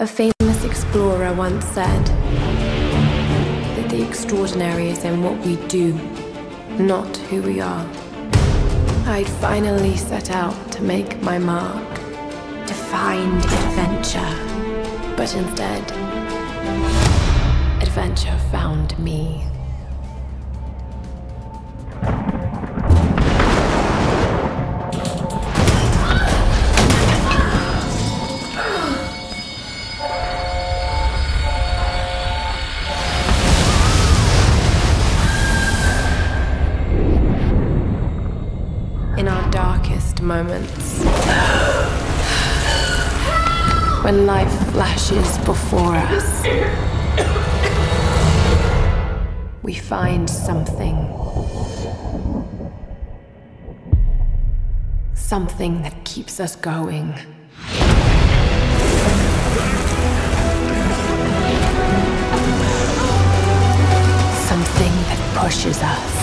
A famous explorer once said that the extraordinary is in what we do, not who we are. I'd finally set out to make my mark, to find adventure. But instead, adventure found me. Moments when life flashes before us, we find something that keeps us going. Something that pushes us.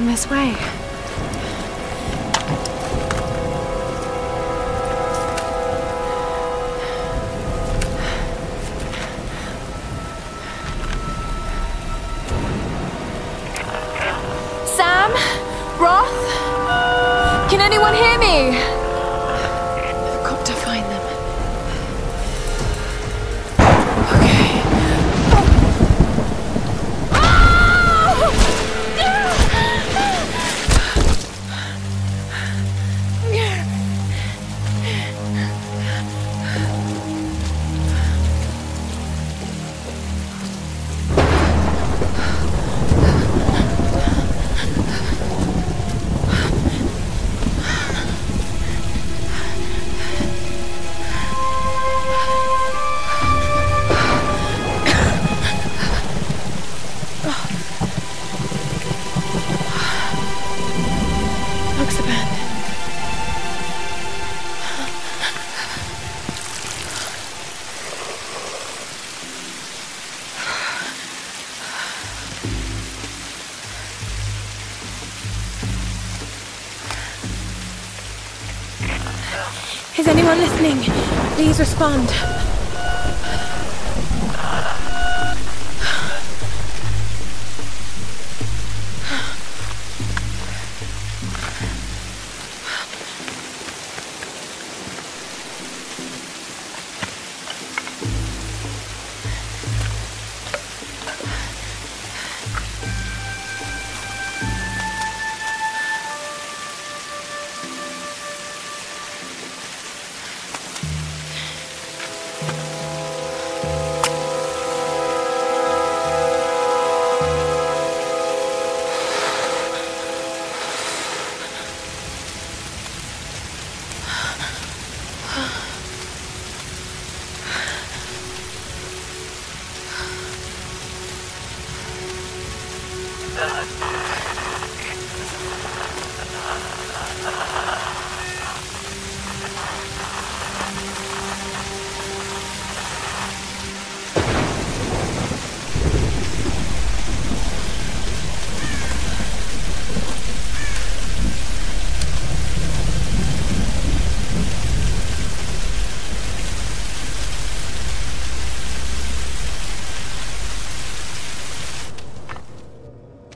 This way. Sam? Roth? Can anyone hear me? I've got to find them. Listening, please respond.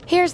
Here's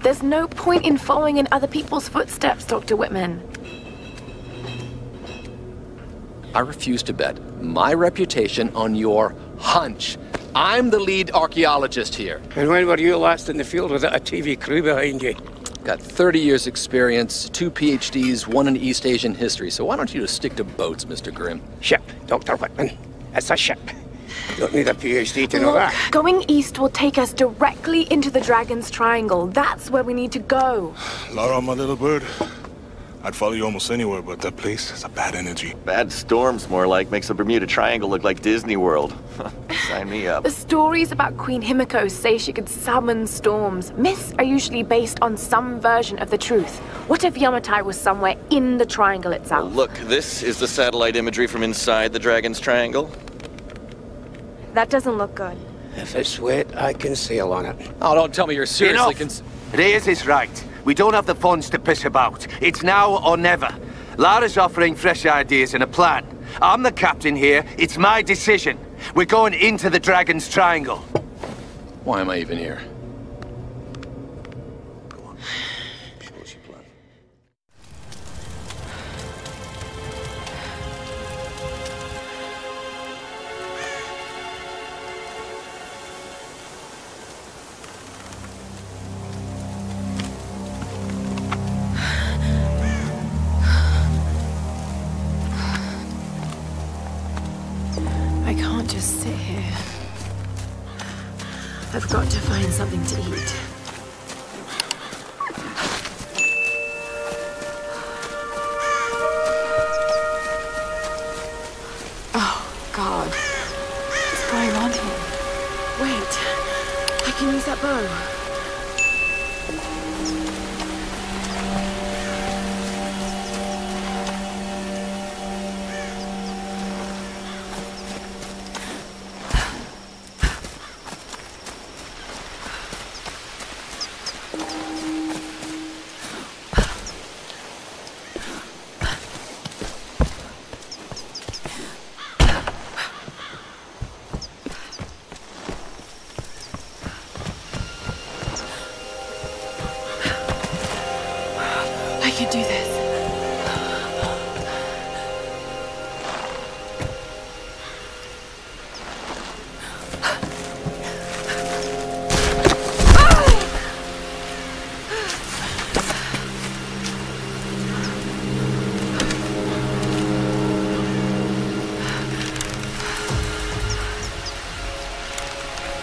There's no point in following in other people's footsteps, Dr. Whitman. I refuse to bet my reputation on your hunch. I'm the lead archaeologist here. And when were you last in the field without a TV crew behind you? Got 30 years experience, 2 PhDs, 1 in East Asian history. So why don't you just stick to boats, Mr. Grimm? Ship, Dr. Whitman. It's a ship. Don't need a PhD to know that. Going east will take us directly into the Dragon's Triangle. That's where we need to go. Lara, my little bird, I'd follow you almost anywhere, but that place has a bad energy. Bad storms, more like, makes the Bermuda Triangle look like Disney World. Sign me up. The stories about Queen Himiko say she could summon storms. Myths are usually based on some version of the truth. What if Yamatai was somewhere in the triangle itself? Well, look, this is the satellite imagery from inside the Dragon's Triangle. That doesn't look good. If it's wet, I can sail on it. Oh, don't tell me you're seriously concerned. Reyes is right. We don't have the funds to piss about. It's now or never. Lara's offering fresh ideas and a plan. I'm the captain here. It's my decision. We're going into the Dragon's Triangle. Why am I even here?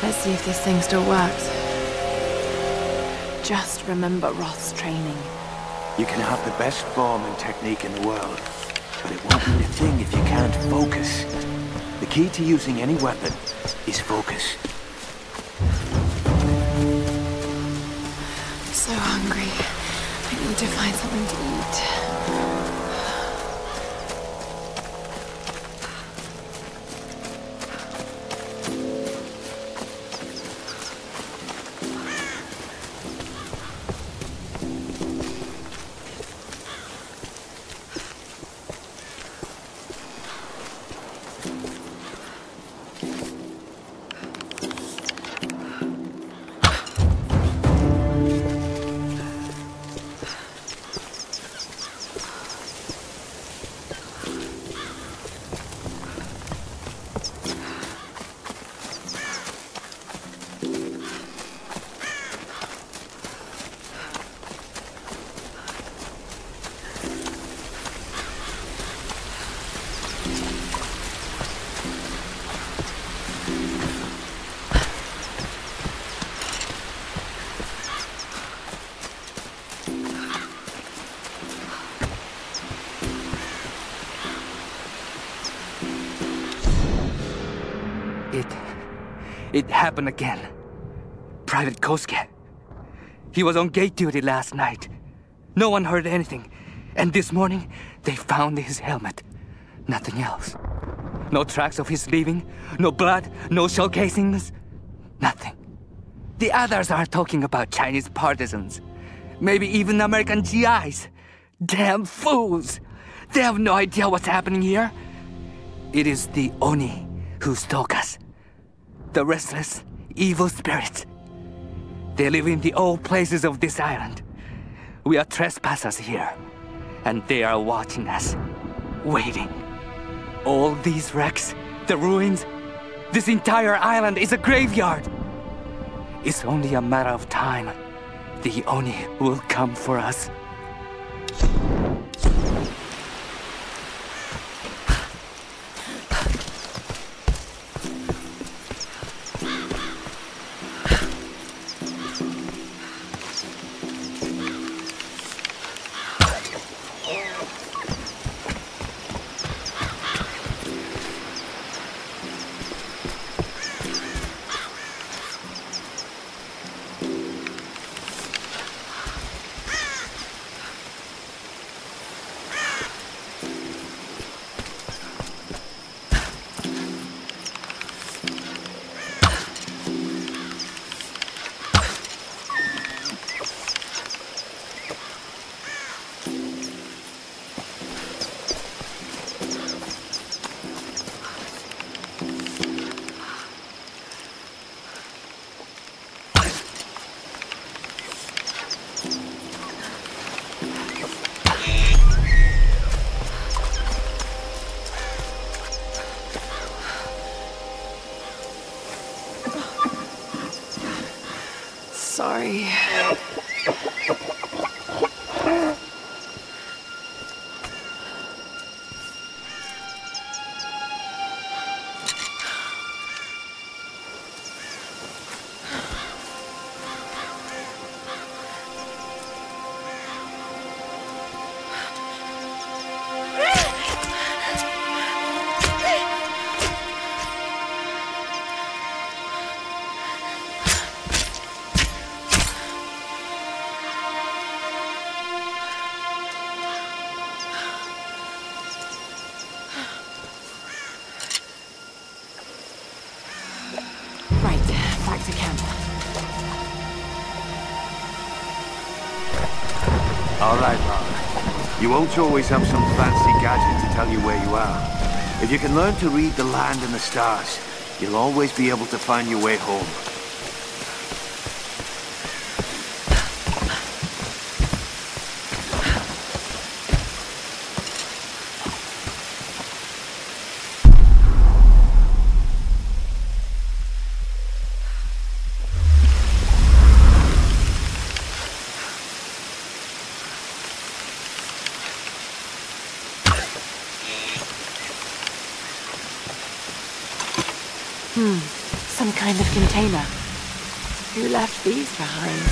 Let's see if this thing still works. Just remember Roth's training. You can have the best form and technique in the world, but it won't mean a thing if you can't focus. The key to using any weapon is focus. I'm so hungry. I need to find something to eat. It happened again. Private Kosuke. He was on gate duty last night. No one heard anything. And this morning, they found his helmet. Nothing else. No tracks of his leaving. No blood. No shell casings. Nothing. The others are talking about Chinese partisans. Maybe even American GIs. Damn fools. They have no idea what's happening here. It is the Oni who stalk us. The restless, evil spirits. They live in the old places of this island. We are trespassers here, and they are watching us, waiting. All these wrecks, the ruins, this entire island is a graveyard. It's only a matter of time. The Oni will come for us. You won't always have some fancy gadget to tell you where you are. If you can learn to read the land and the stars, you'll always be able to find your way home. Some kind of container. Who left these behind?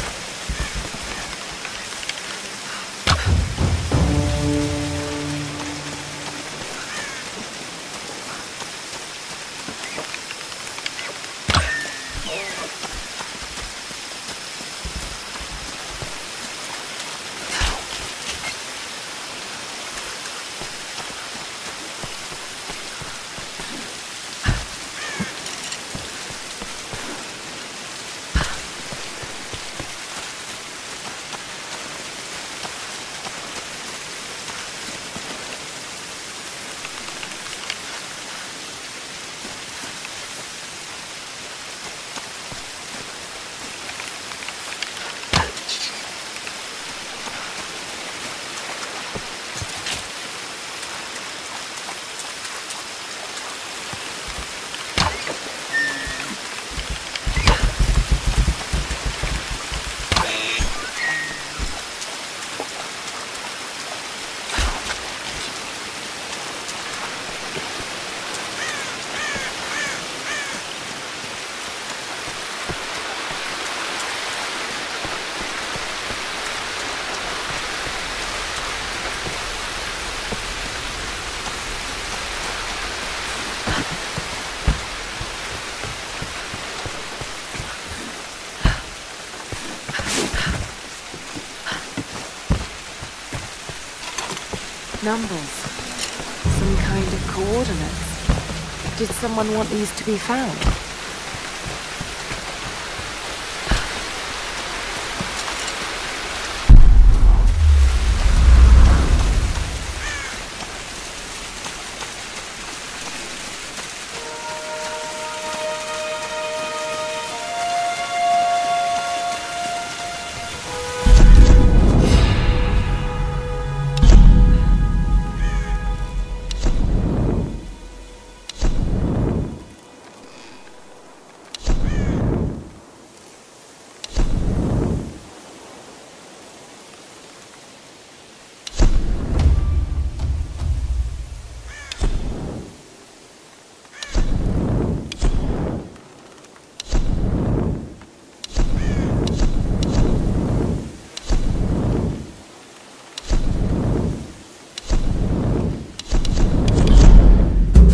numbers. Some kind of coordinates. Did someone want these to be found?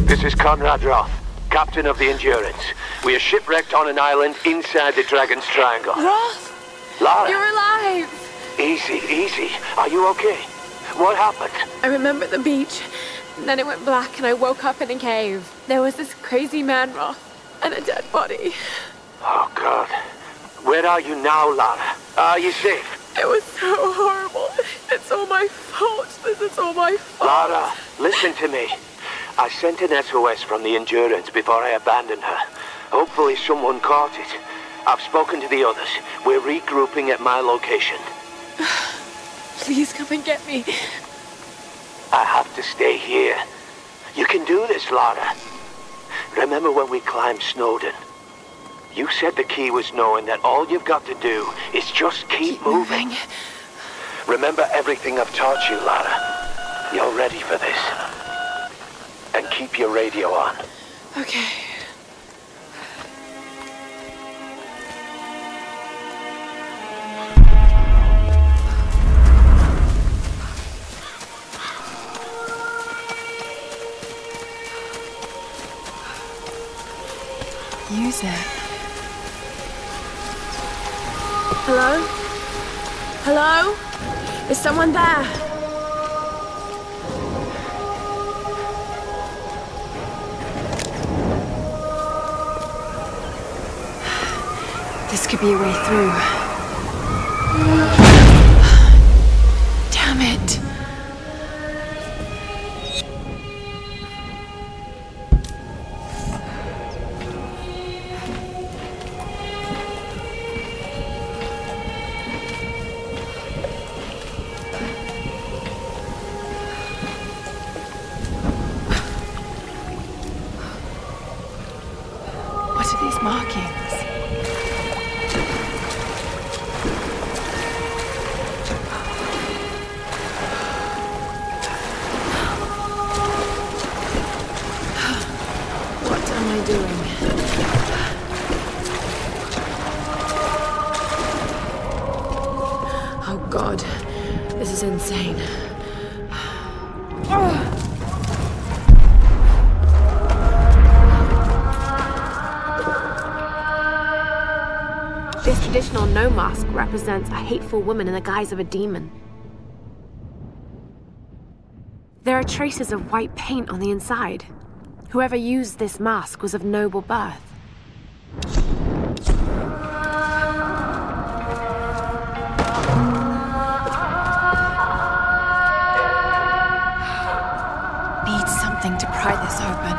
This is Conrad Roth, captain of the Endurance. We are shipwrecked on an island inside the Dragon's Triangle. Roth! Lara! You're alive! Easy, easy. Are you okay? What happened? I remember the beach, and then it went black and I woke up in a cave. There was this crazy man, Roth, and a dead body. Oh, God. Where are you now, Lara? Are you safe? It was so horrible. It's all my fault. This is all my fault. Lara, listen to me. I sent an SOS from the Endurance before I abandoned her. Hopefully someone caught it. I've spoken to the others. We're regrouping at my location. Please come and get me. I have to stay here. You can do this, Lara. Remember when we climbed Snowdon? You said the key was knowing that all you've got to do is just keep moving. Remember everything I've taught you, Lara. You're ready for this. And keep your radio on. Okay. Use it. Hello? Hello? Is someone there? This could be a way through. Damn it! What are these markings? This traditional no mask represents a hateful woman in the guise of a demon. There are traces of white paint on the inside. Whoever used this mask was of noble birth. Need something to pry this open.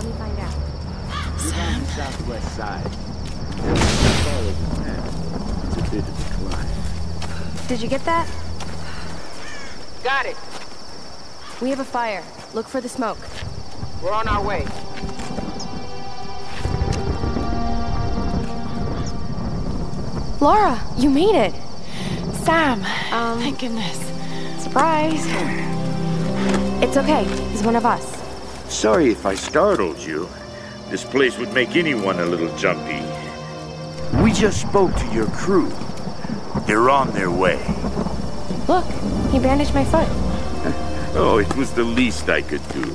Let me find out. Sam. Southwest side. It's a bit of a climb. Did you get that? Got it. We have a fire. Look for the smoke. We're on our way. Lara, you made it. Sam, thank goodness. Surprise. It's okay. He's one of us. Sorry if I startled you. This place would make anyone a little jumpy. We just spoke to your crew. They're on their way. Look, he bandaged my foot. Oh, it was the least I could do.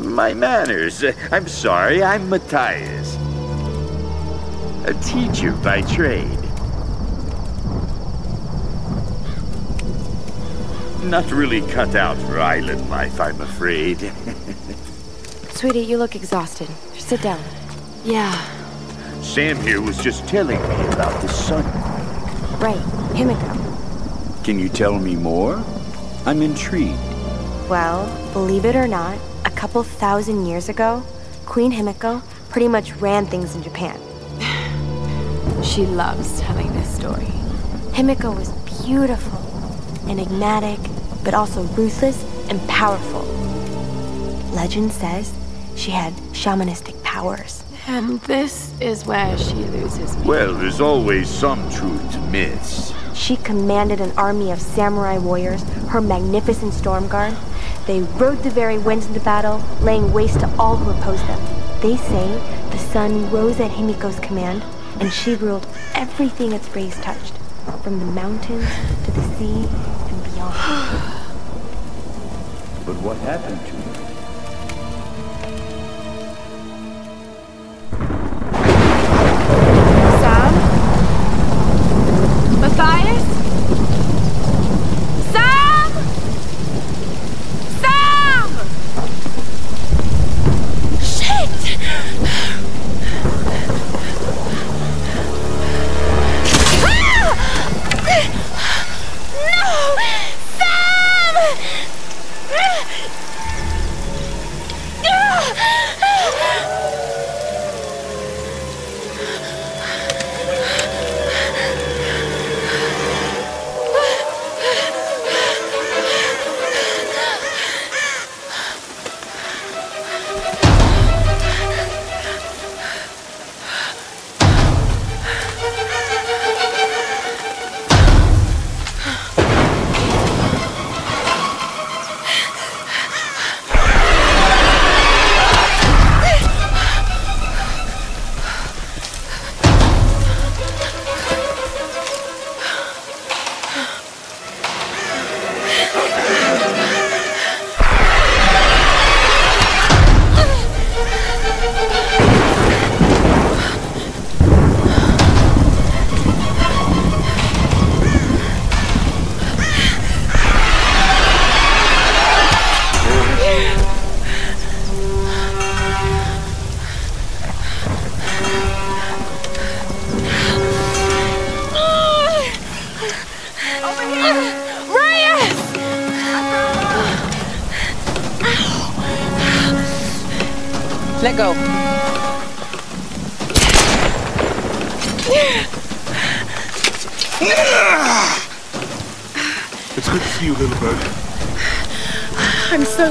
My manners. I'm sorry, I'm Matthias. A teacher by trade. Not really cut out for island life, I'm afraid. Sweetie, you look exhausted. Sit down. Yeah. Sam here was just telling me about the sun. Right. Himiko. Can you tell me more? I'm intrigued. Well, believe it or not, a couple thousand years ago, Queen Himiko pretty much ran things in Japan. She loves telling this story. Himiko was beautiful, enigmatic, but also ruthless and powerful. Legend says she had shamanistic powers. And this is where she loses me. Well, there's always some truth to myths. She commanded an army of samurai warriors, her magnificent storm guard. They rode the very winds into battle, laying waste to all who opposed them. They say the sun rose at Himiko's command, and she ruled everything its rays touched, from the mountains to the sea and beyond. But what happened to her? Sam? Matthias? Sam? Sam! Shit! No! Sam!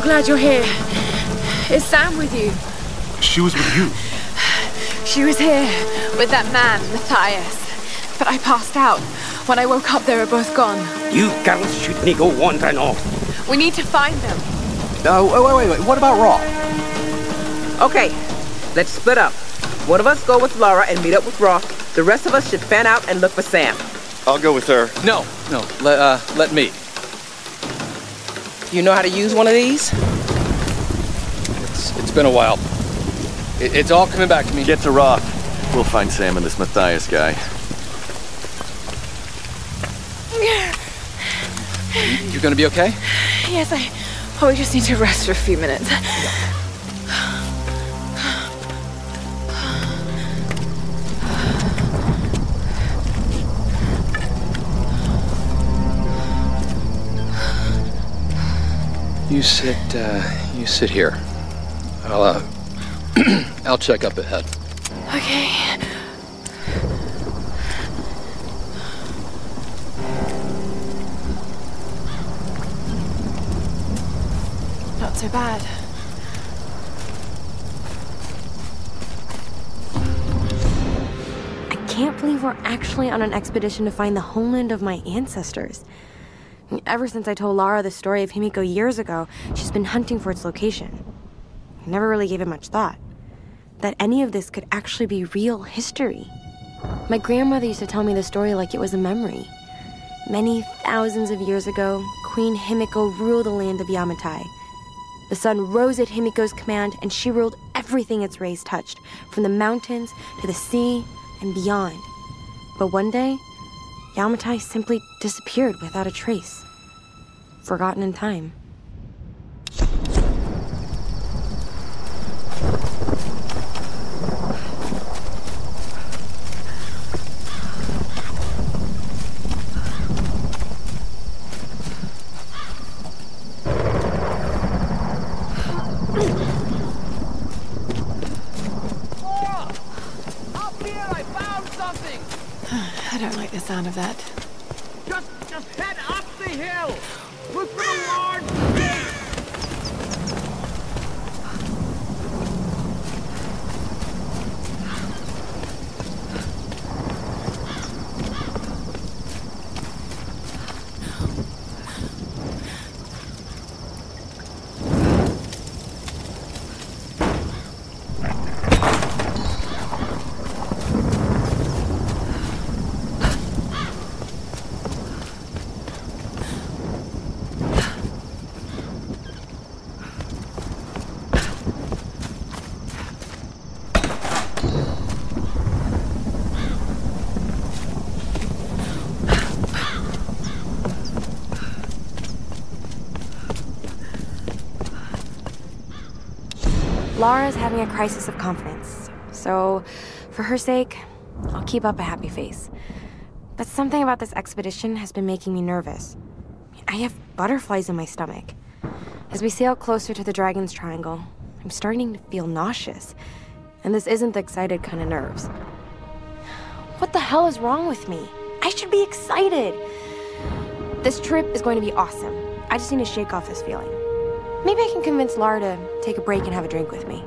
Glad you're here. Is Sam with you? She was with you. She was here with that man, Matthias. But I passed out. When I woke up, they were both gone. You girls should not go wandering off. We need to find them. Wait. What about Roth? Okay, let's split up. One of us go with Lara and meet up with Roth. The rest of us should fan out and look for Sam. I'll go with her. No. Let me. You know how to use one of these? It's been a while. It's all coming back to me. Get to Roth. We'll find Sam and this Matthias guy. You're gonna be okay? Yes, I probably just need to rest for a few minutes. You sit here. I'll I'll check up ahead. Okay. Not so bad. I can't believe we're actually on an expedition to find the homeland of my ancestors. Ever since I told Lara the story of Himiko years ago, she's been hunting for its location. I never really gave it much thought. That any of this could actually be real history. My grandmother used to tell me the story like it was a memory. Many thousands of years ago, Queen Himiko ruled the land of Yamatai. The sun rose at Himiko's command, and she ruled everything its rays touched, from the mountains to the sea and beyond. But one day, Yamatai simply disappeared without a trace. Forgotten in time. Sound of that. Just head up the hill. Look for the large Lara's having a crisis of confidence, so for her sake, I'll keep up a happy face. But something about this expedition has been making me nervous. I have butterflies in my stomach. As we sail closer to the Dragon's Triangle, I'm starting to feel nauseous, and this isn't the excited kind of nerves. What the hell is wrong with me? I should be excited! This trip is going to be awesome. I just need to shake off this feeling. Maybe I can convince Lara to take a break and have a drink with me.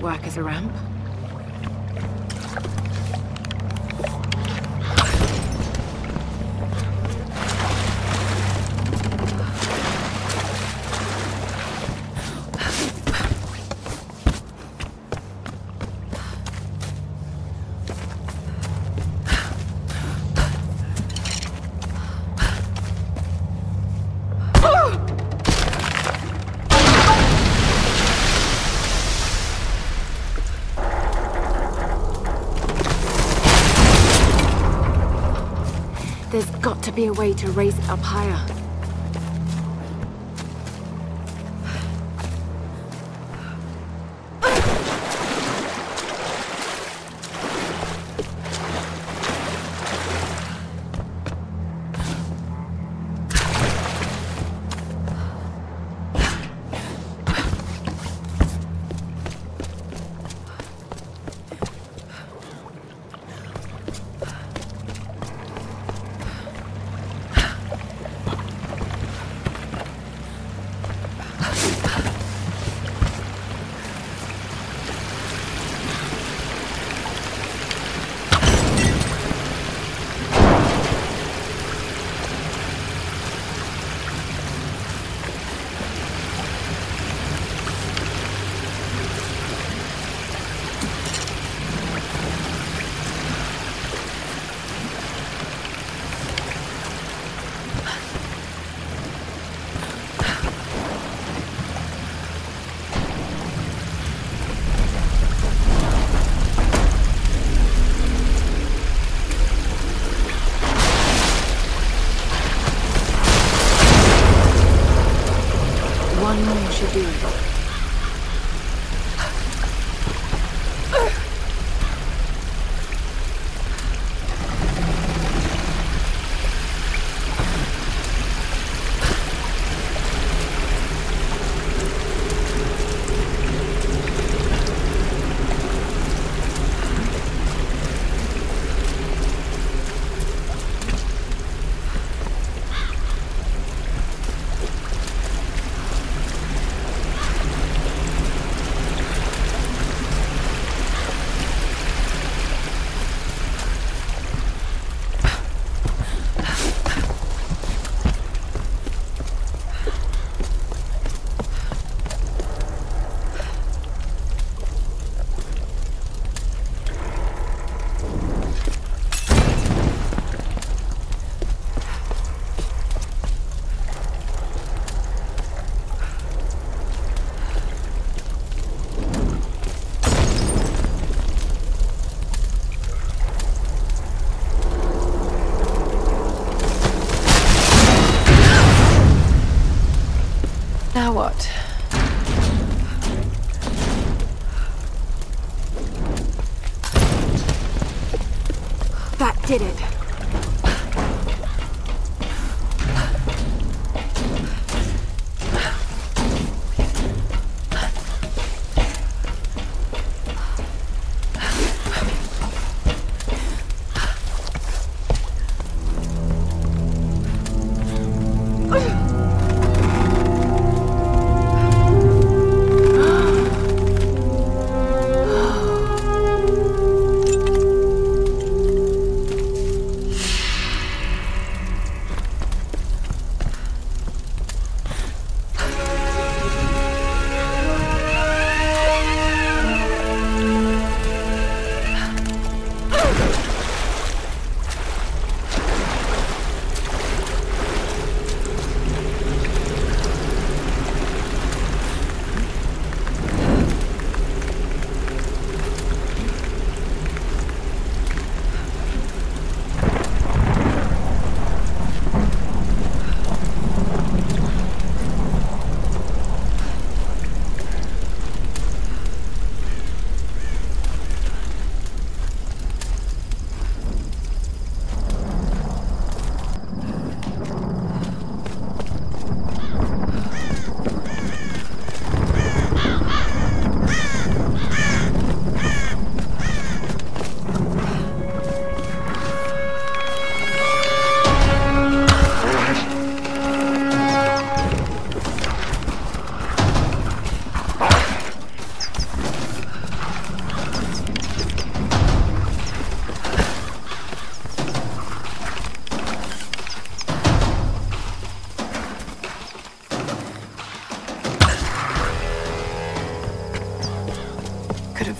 Work as a ramp. There's got to be a way to raise it up higher. do. Did it.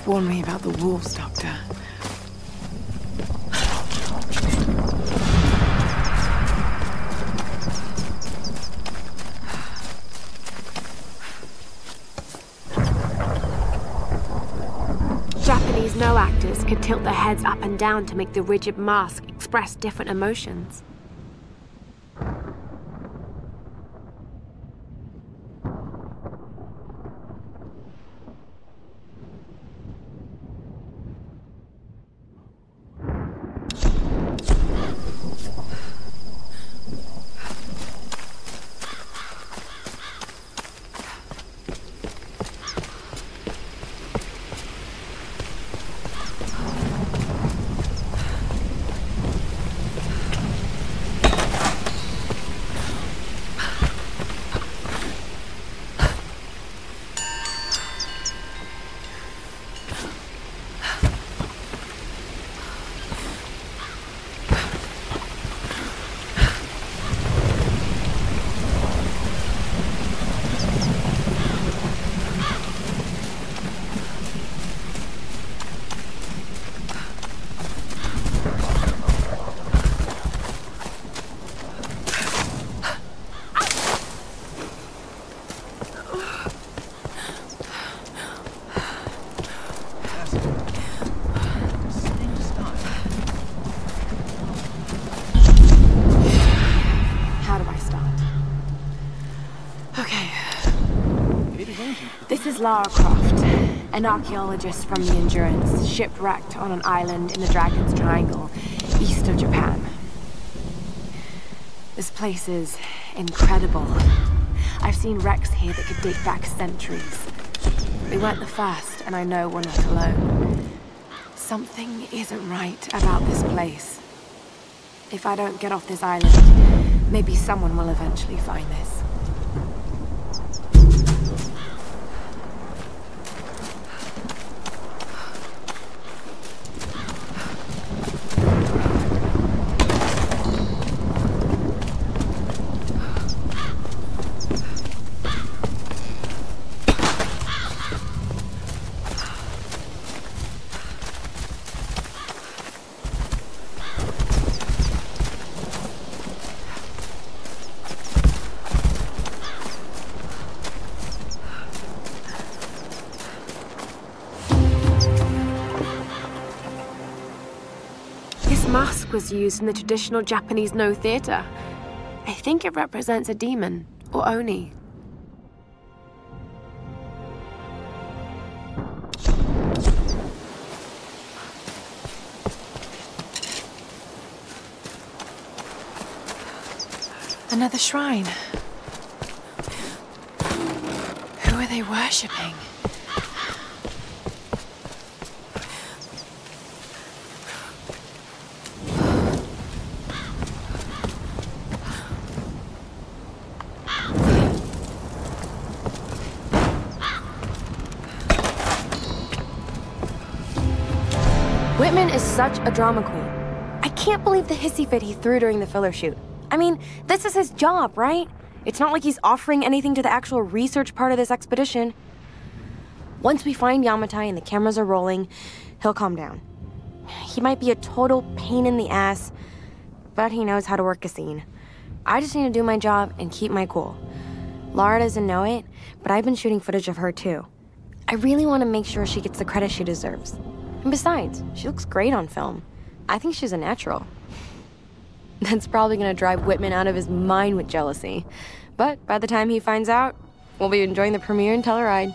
Warn me about the wolves, Doctor. Japanese no actors could tilt their heads up and down to make the rigid mask express different emotions. This is Lara Croft, an archaeologist from the Endurance, shipwrecked on an island in the Dragon's Triangle, east of Japan. This place is incredible. I've seen wrecks here that could date back centuries. We weren't the first, and I know we're not alone. Something isn't right about this place. If I don't get off this island, maybe someone will eventually find this. Was used in the traditional Japanese no theater. I think it represents a demon, or Oni. Another shrine. Who are they worshipping? Whitman is such a drama queen. I can't believe the hissy fit he threw during the filler shoot. I mean, this is his job, right? It's not like he's offering anything to the actual research part of this expedition. Once we find Yamatai and the cameras are rolling, he'll calm down. He might be a total pain in the ass, but he knows how to work a scene. I just need to do my job and keep my cool. Lara doesn't know it, but I've been shooting footage of her too. I really want to make sure she gets the credit she deserves. And besides, she looks great on film. I think she's a natural. That's probably gonna drive Whitman out of his mind with jealousy. But by the time he finds out, we'll be enjoying the premiere and Telluride.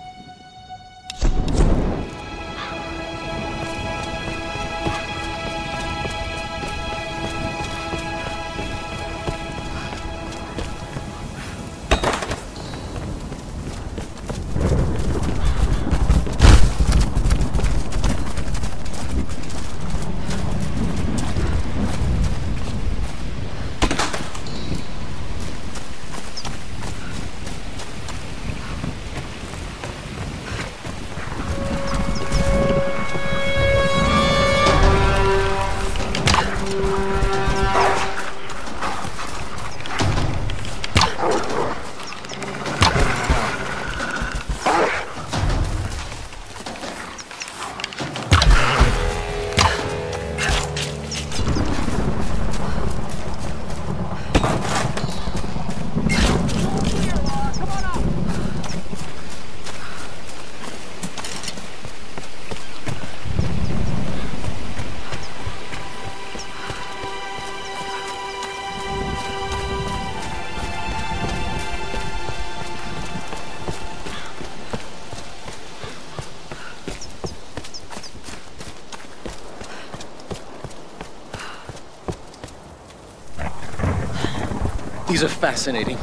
These are fascinating.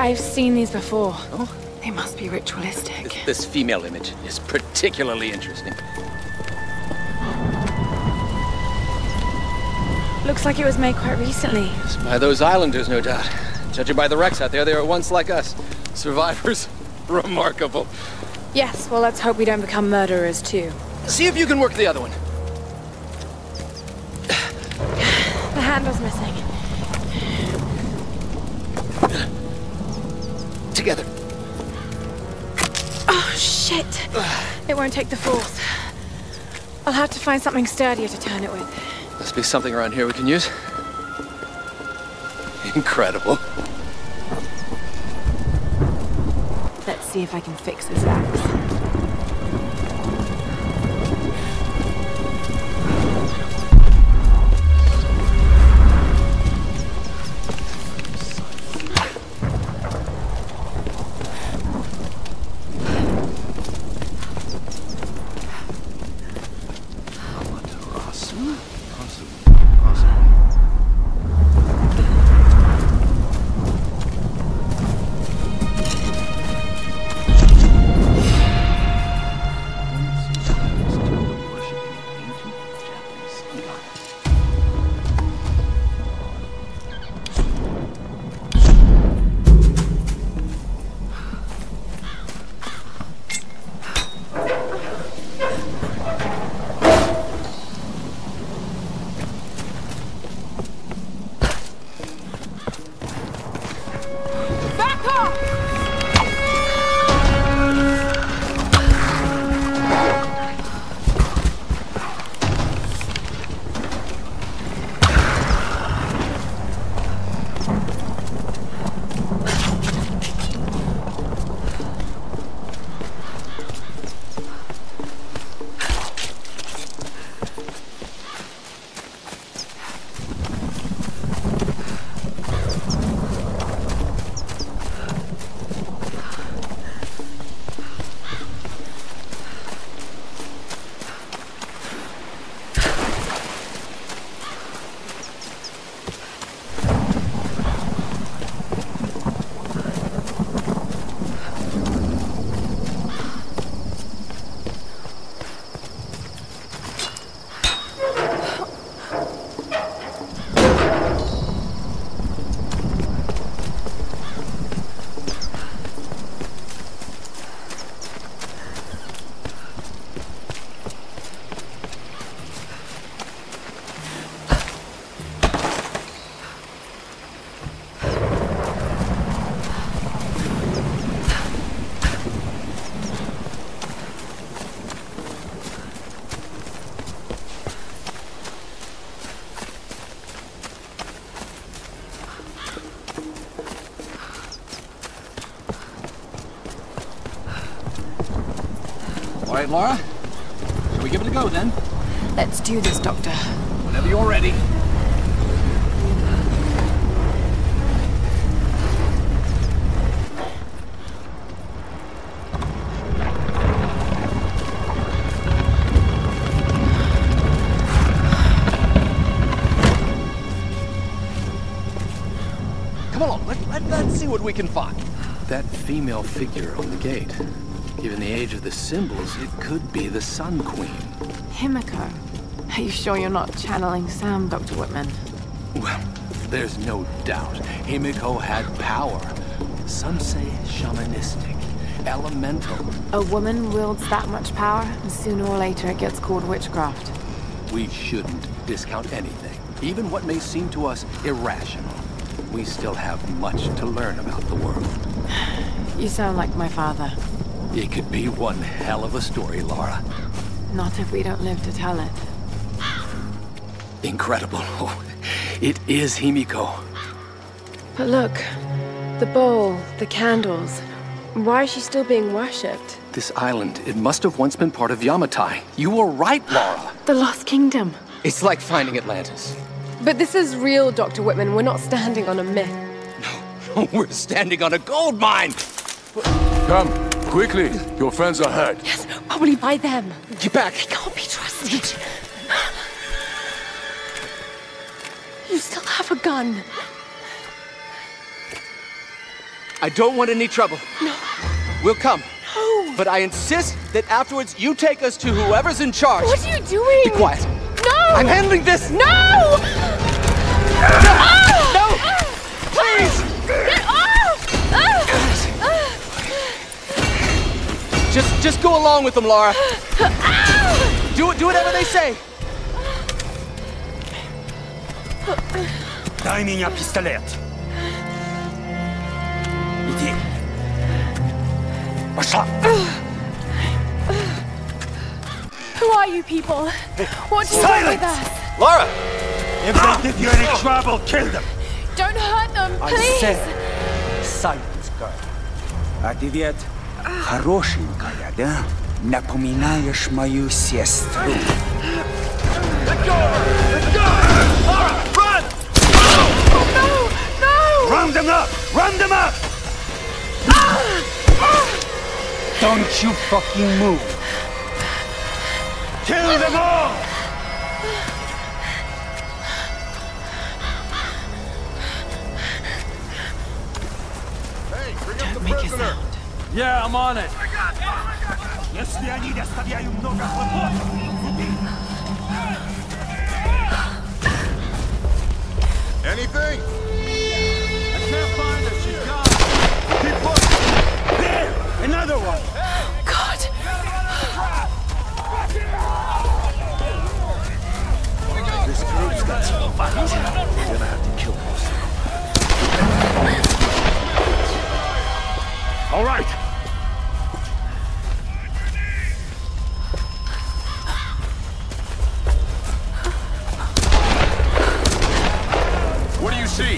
I've seen these before. Oh? They must be ritualistic. This female image is particularly interesting. Looks like it was made quite recently. It's by those islanders, no doubt. Judging by the wrecks out there, they were once like us. Survivors. Remarkable. Yes, well, let's hope we don't become murderers, too. See if you can work the other one. Hand was missing. Together. Oh, shit. It won't take the force. I'll have to find something sturdier to turn it with. Must be something around here we can use. Incredible. Let's see if I can fix this axe. Awesome. Awesome. All right, Lara, shall we give it a go then? Let's do this, Doctor. Whenever you're ready. Come on, let's see what we can find. That female figure on the gate. Given the age of the symbols, it could be the Sun Queen. Himiko, are you sure you're not channeling Sam, Dr. Whitman? Well, there's no doubt. Himiko had power. Some say shamanistic, elemental. A woman wields that much power, and sooner or later it gets called witchcraft. We shouldn't discount anything, even what may seem to us irrational. We still have much to learn about the world. You sound like my father. It could be one hell of a story, Lara. Not if we don't live to tell it. Incredible. Oh, it is Himiko. But look, the bowl, the candles. Why is she still being worshipped? This island, it must have once been part of Yamatai. You were right, Lara. The Lost Kingdom. It's like finding Atlantis. But this is real, Dr. Whitman. We're not standing on a myth. No, we're standing on a gold mine. Come. Quickly! Your friends are hurt. Yes, probably by them. Get back! They can't be trusted. You still have a gun. I don't want any trouble. No. We'll come. No. But I insist that afterwards you take us to whoever's in charge. What are you doing? Be quiet. No! I'm handling this! No! Oh! No! Please! Get off! Oh! Just go along with them, Lara. Ow! Do whatever they say. Dai minha pistolet. Idi. Başla. Who are you people? What do you want with us? Lara! If they give you any trouble, kill them. Don't hurt them, please. I said, silence, girl. Adiviet. Хорошенькая, да? Напоминаешь мою сестру. Let go! Let go! Lara, run! No! No! Run them up! Run them up! Don't you fucking move! Kill them all! Yeah, I'm on it. Если они доставляют много хлопот, убей. Anything? I can't find her. She's gone. Keep looking. There, another one. God. This group's got some funds. We're gonna have to kill most of them. All right. See?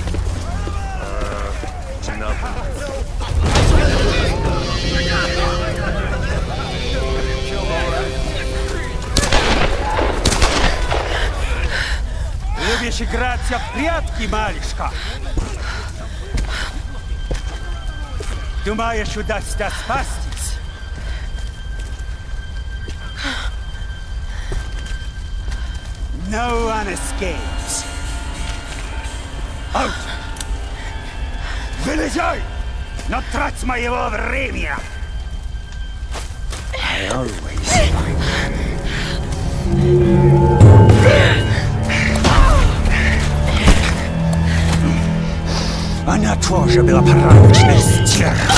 Любишь играть в прятки, малышка? Думаешь, удастся спастись? No one escapes. Out! Вылезай! Не трать моего времени! I always find them. Она тоже была порядочной стервой.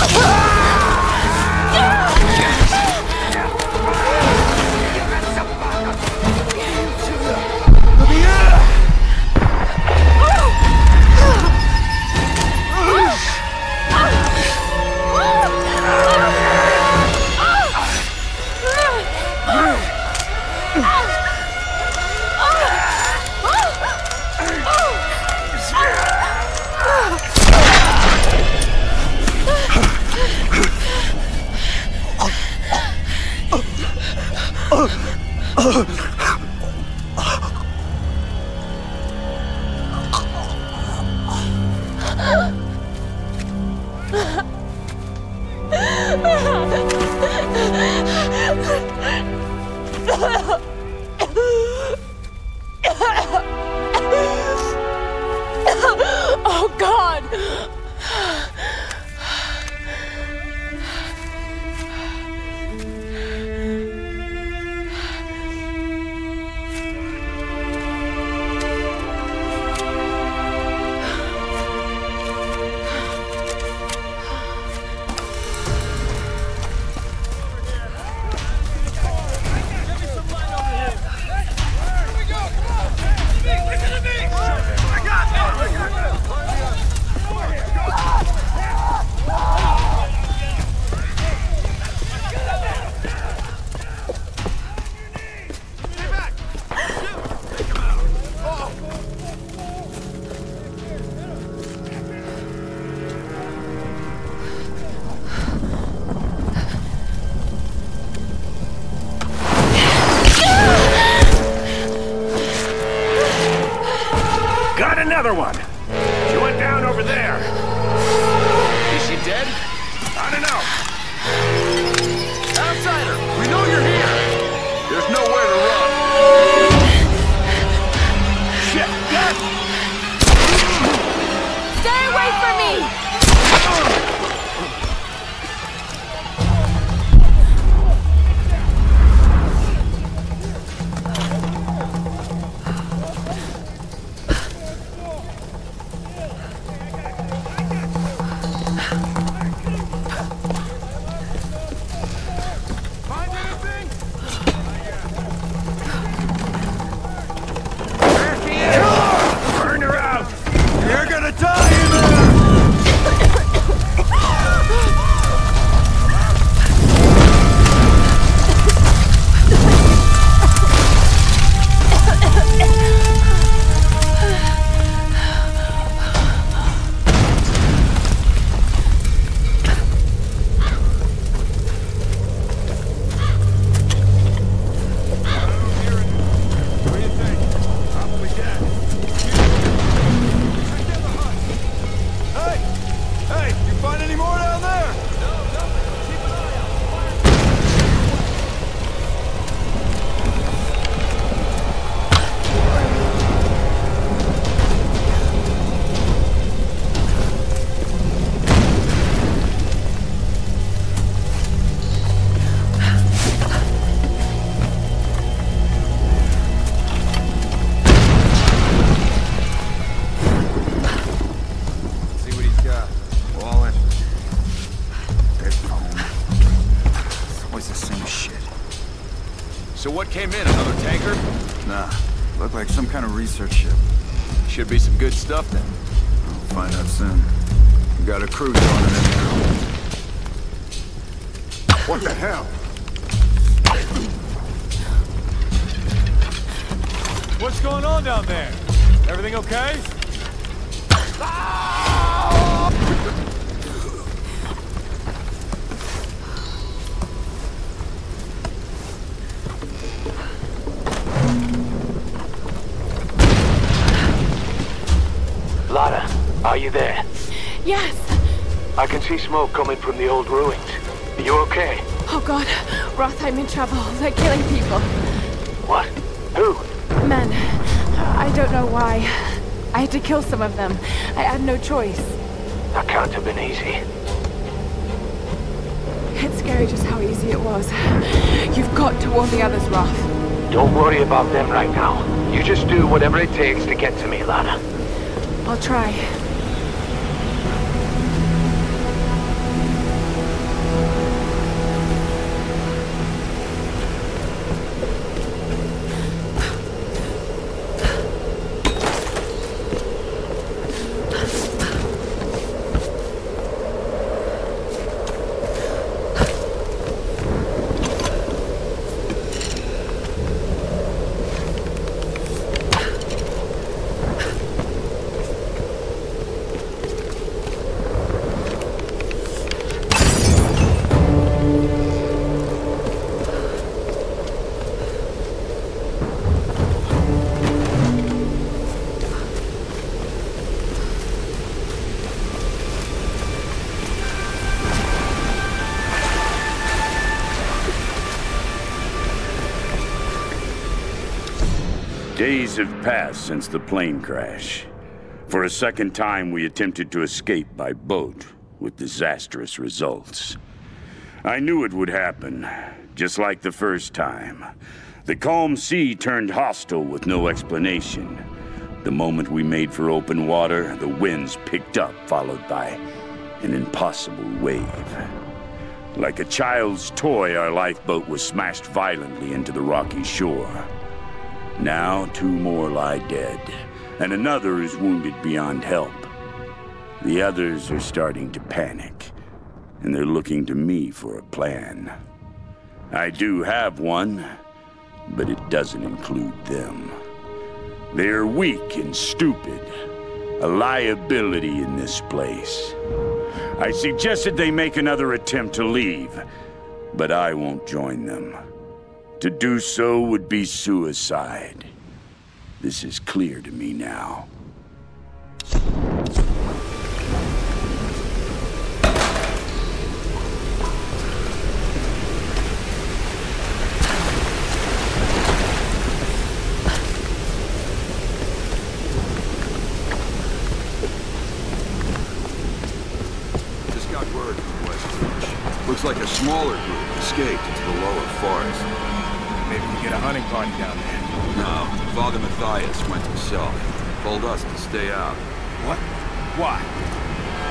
what came in? Another tanker? Nah. Looked like some kind of research ship. Should be some good stuff then. We'll find out soon. We got a crew going in now. What the hell? What's going on down there? Everything okay? Lara, are you there? Yes. I can see smoke coming from the old ruins. Are you okay? Oh God, Roth, I'm in trouble. They're killing people. What? Who? Men. I don't know why. I had to kill some of them. I had no choice. That can't have been easy. It's scary just how easy it was. You've got to warn the others, Roth. Don't worry about them right now. You just do whatever it takes to get to me, Lara. I'll try. Days have passed since the plane crash. For a second time, we attempted to escape by boat, with disastrous results. I knew it would happen, just like the first time. The calm sea turned hostile with no explanation. The moment we made for open water, the winds picked up, followed by an impossible wave. Like a child's toy, our lifeboat was smashed violently into the rocky shore. Now, two more lie dead, and another is wounded beyond help. The others are starting to panic, and they're looking to me for a plan. I do have one, but it doesn't include them. They're weak and stupid, a liability in this place. I suggested they make another attempt to leave, but I won't join them. To do so would be suicide. This is clear to me now. Just got word from the West Beach. Looks like a smaller group escaped into the lower forest. Maybe we get a hunting party down there. No, Father Matthias went himself. Told us to stay out. What? Why?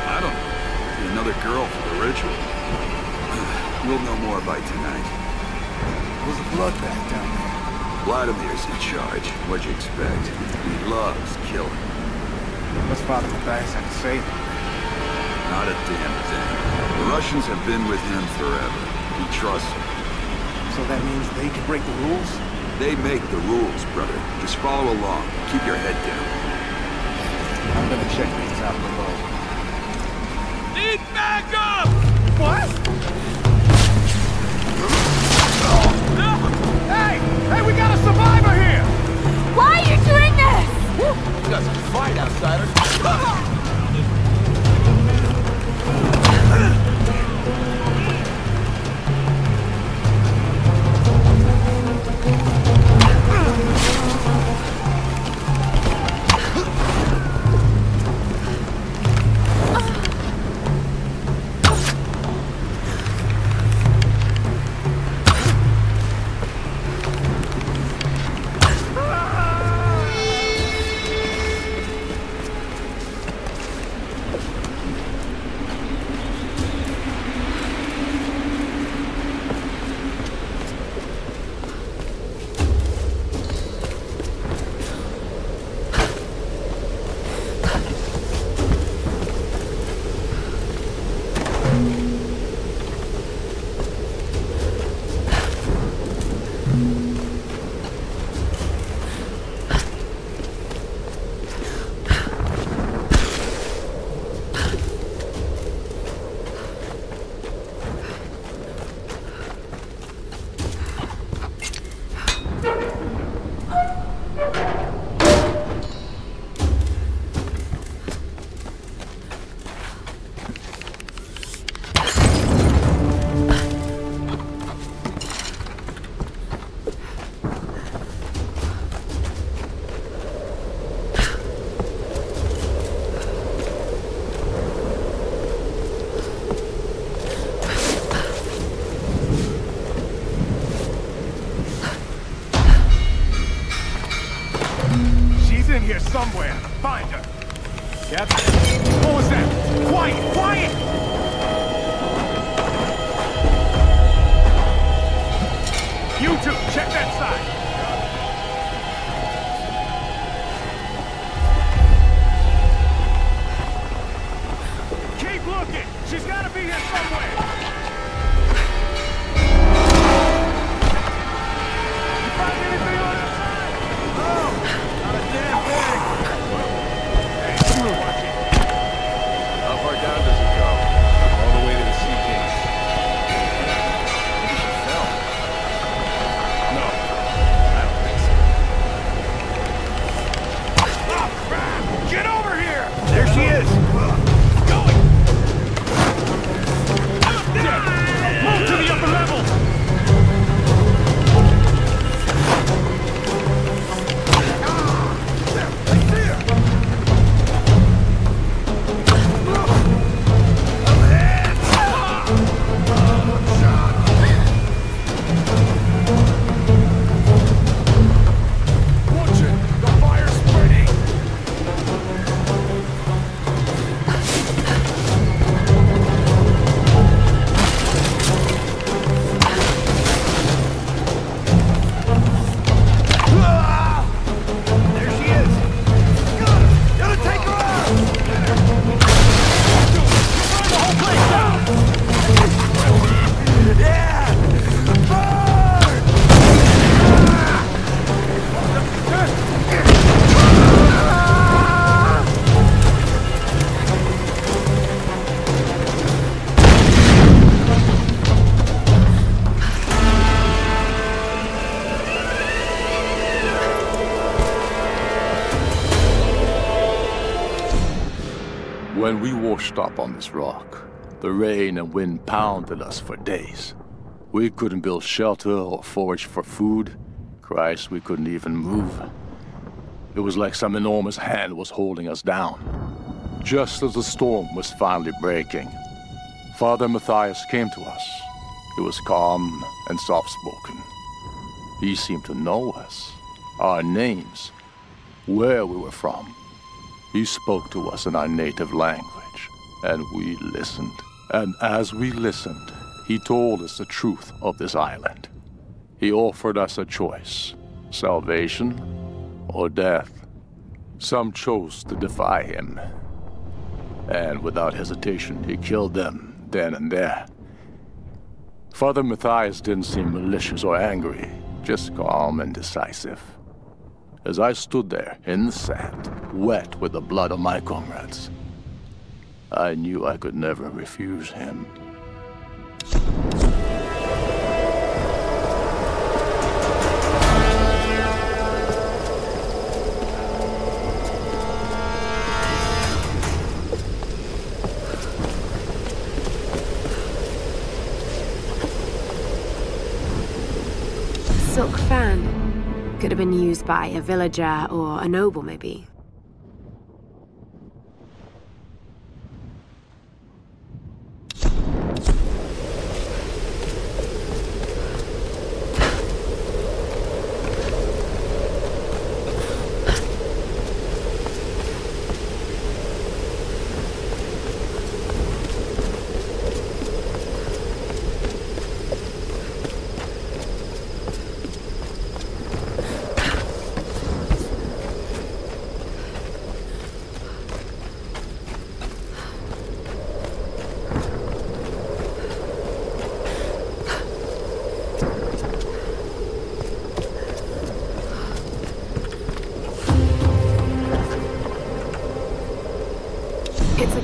I don't know. Another girl for the ritual. We'll know more by tonight. Where's the bloodbath down there? Vladimir's in charge. What'd you expect? He loves killing. What's Father Matthias have to say? Not a damn thing. The Russians have been with him forever. He trusts them. So that means they can break the rules? They make the rules, brother. Just follow along. Keep your head down. I'm gonna check things out below. Need backup! What? No! Hey! Hey, we got a survivor here! Why are you doing this? You guys can fight, outsiders. in here somewhere. Find her. Captain? What was that? Quiet! Quiet! You two, check that side! Keep looking! She's gotta be here somewhere! You find anything on that side? No! Not a damn thing! Hey, you watch it! How far down does it go? All the way to the sea cage. When we washed up on this rock, the rain and wind pounded us for days. We couldn't build shelter or forage for food. Christ, we couldn't even move. It was like some enormous hand was holding us down. Just as the storm was finally breaking, Father Matthias came to us. He was calm and soft-spoken. He seemed to know us, our names, where we were from. He spoke to us in our native language, and we listened. And as we listened, he told us the truth of this island. He offered us a choice, salvation or death. Some chose to defy him, and without hesitation, he killed them then and there. Father Matthias didn't seem malicious or angry, just calm and decisive. As I stood there in the sand, wet with the blood of my comrades, I knew I could never refuse him. Sokfan. Could have been used by a villager or a noble, maybe.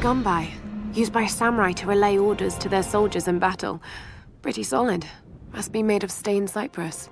Gunbai, used by samurai to relay orders to their soldiers in battle. Pretty solid. Must be made of stained cypress.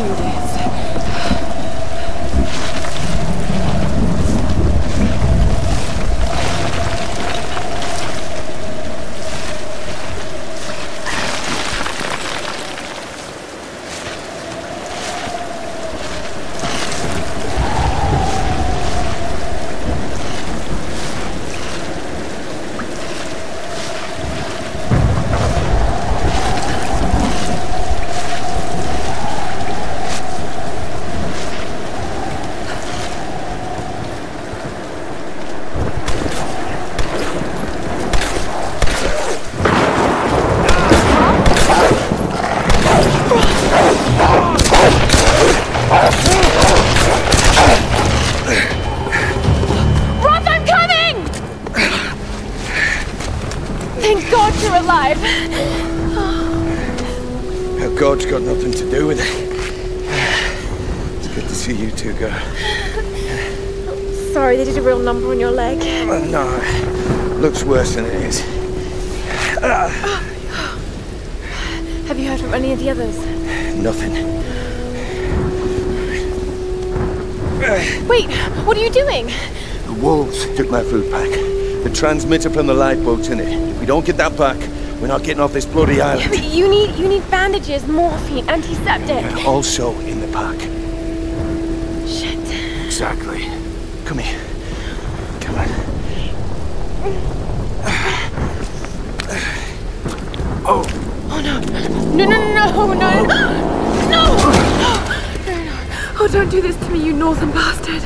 do worse than it is. Have you heard from any of the others? Nothing. Wait, what are you doing? The wolves took my food pack. The transmitter from the lifeboat's in it. If we don't get that back, we're not getting off this bloody island. Yeah, but you need bandages, morphine, antiseptic. Also in the pack. Shit. Exactly. Come here. Come on. Oh. Oh no. No. Oh, don't do this to me, you northern bastard.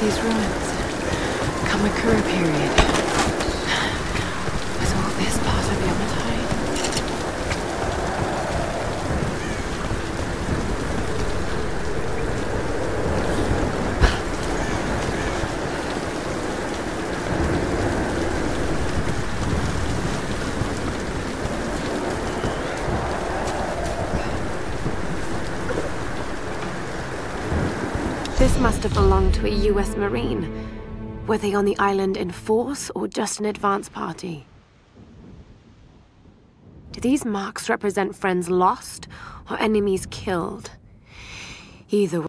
these ruins. Kamakura period. Was all this part of Yamatai? This must have belonged to a U.S. Marine. Were they on the island in force, or just an advance party? Do these marks represent friends lost, or enemies killed? Either way...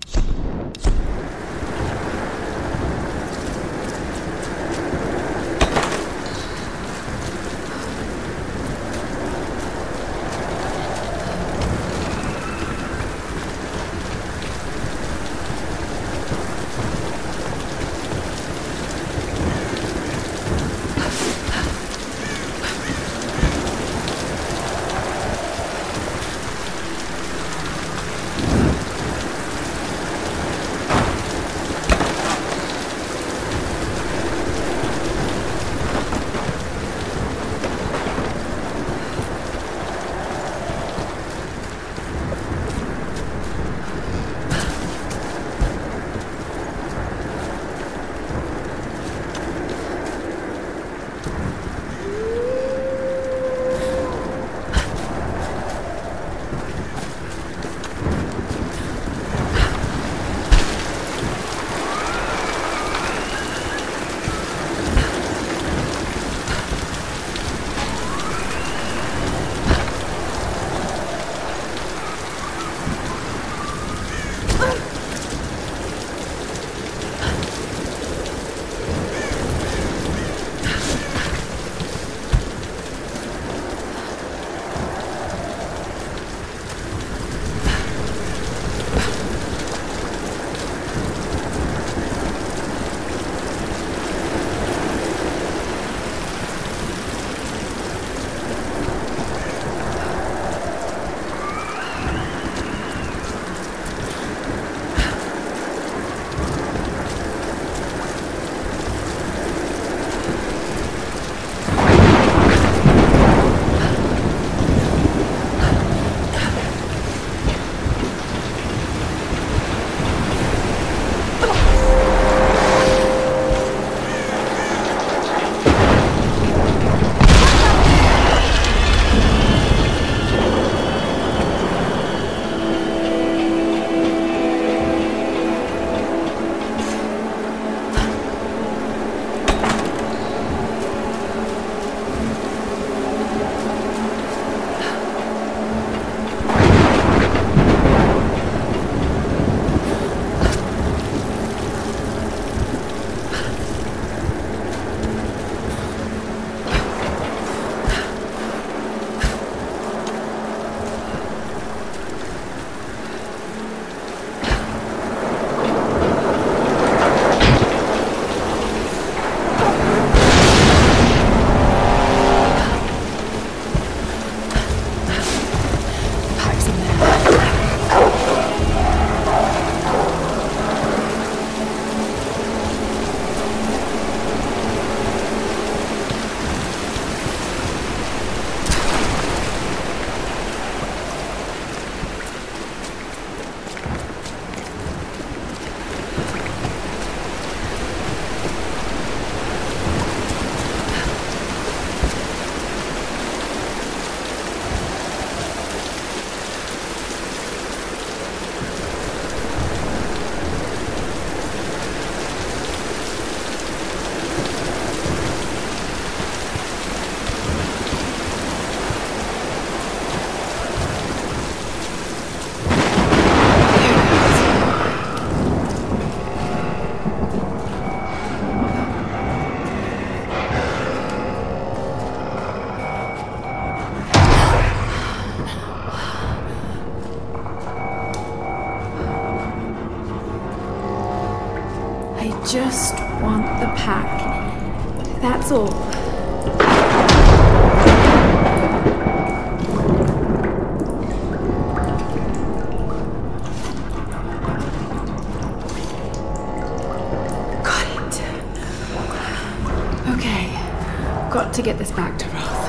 Just want the pack. That's all. got to get this back to Roth.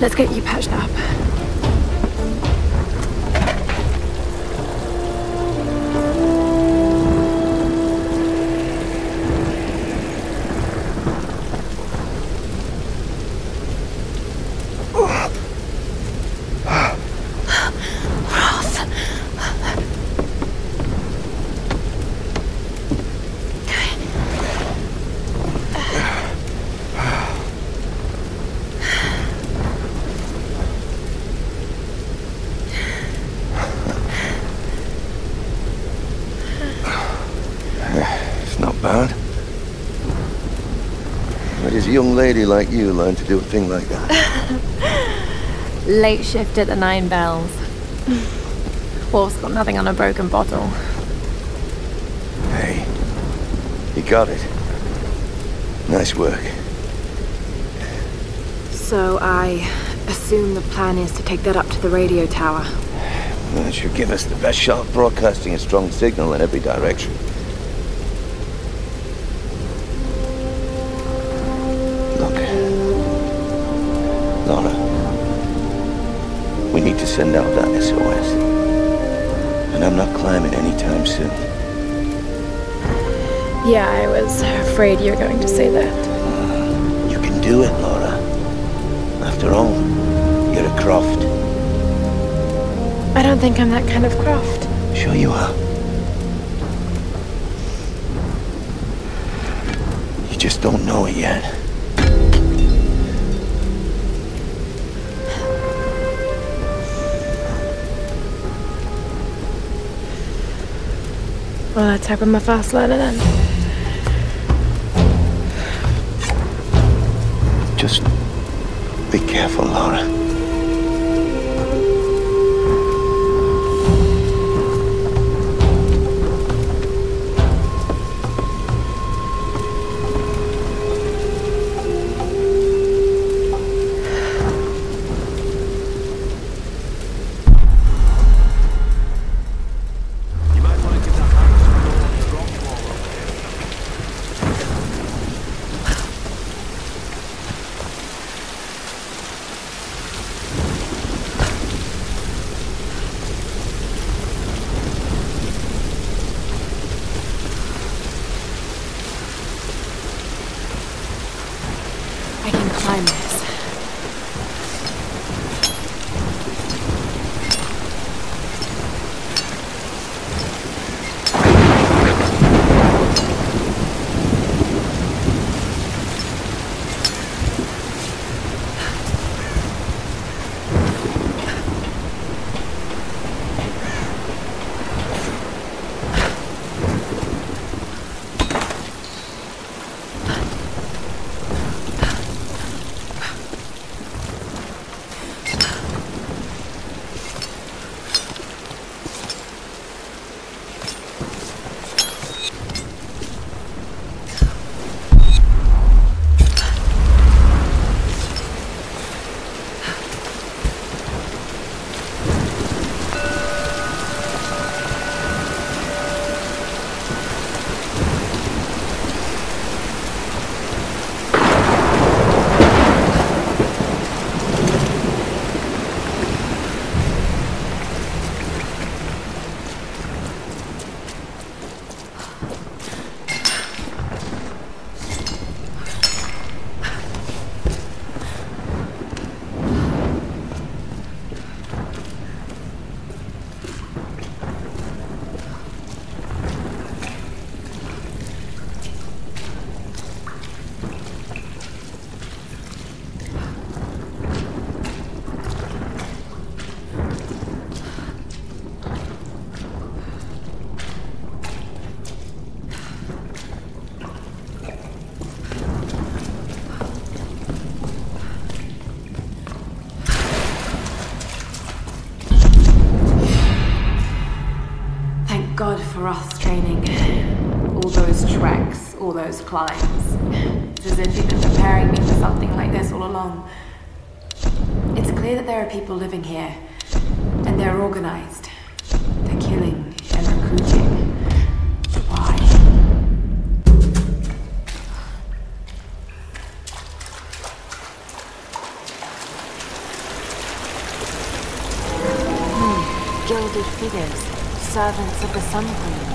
Let's get you patched up. Young lady like you learn to do a thing like that. Late shift at the 9 bells. Wolf's got nothing on a broken bottle. Hey, you got it. Nice work. So I assume the plan is to take that up to the radio tower. That should give us the best shot of broadcasting a strong signal in every direction. Send out that SOS. And I'm not climbing anytime soon. Yeah, I was afraid you were going to say that. You can do it, Laura. After all, you're a Croft. I don't think I'm that kind of Croft. Sure you are. You just don't know it yet. Well, let's hope I'm a fast learner then. Just be careful, Laura. those tracks, all those climbs. It's as if you've been preparing me for something like this all along. It's clear that there are people living here, and they're organized. They're killing and recruiting. Why? Gilded figures, servants of the Sun Queen.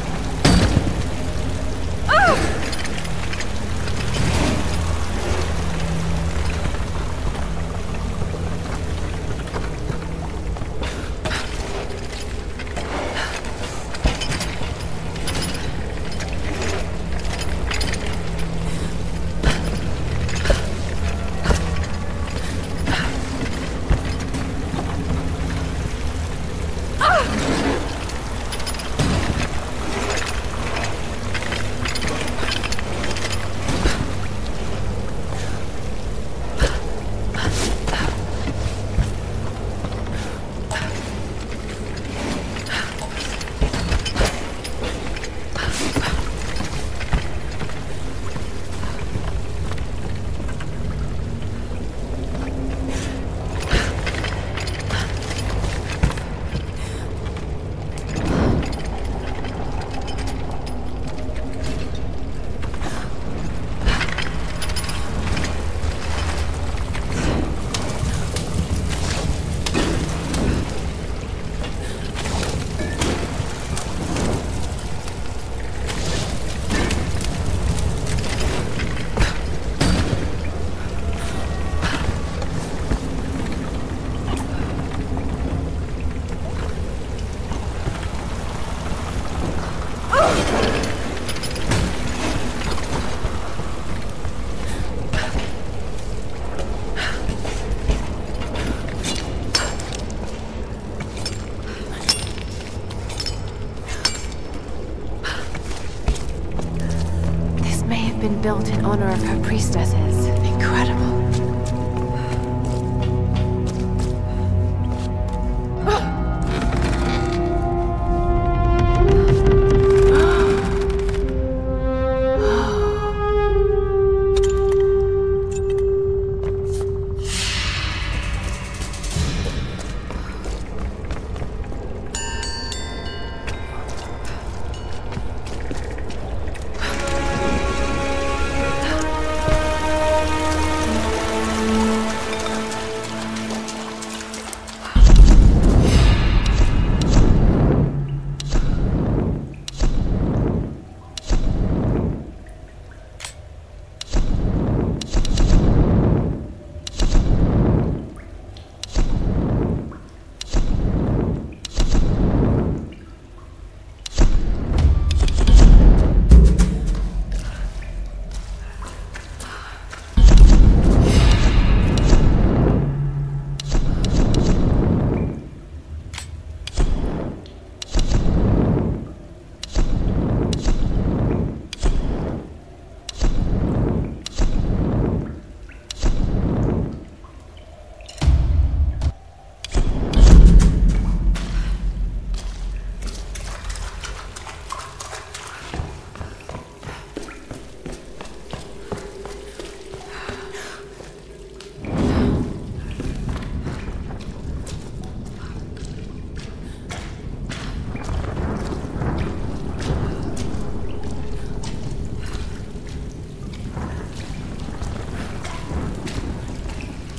Built in honor of her priestesses. Incredible.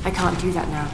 I can't do that now.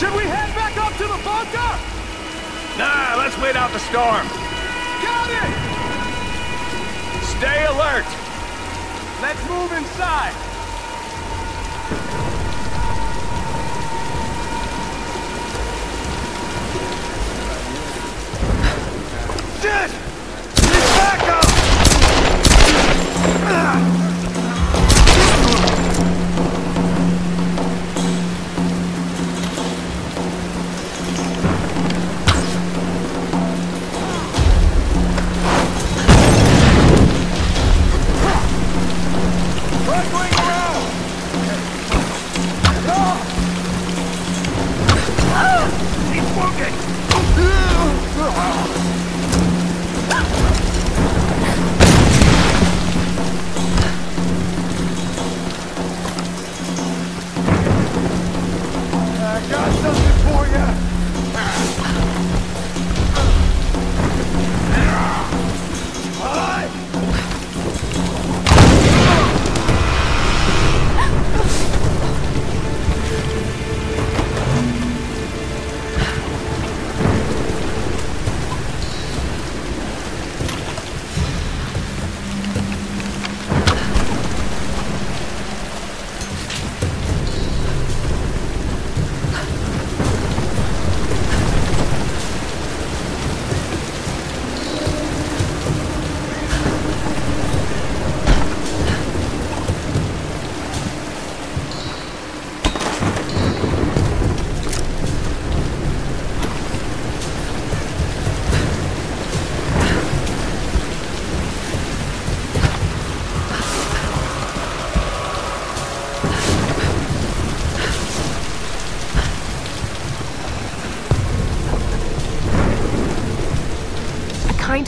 Should we head back up to the bunker? Nah, let's wait out the storm. Got it! Stay alert. Let's move inside. Shit! He's back up!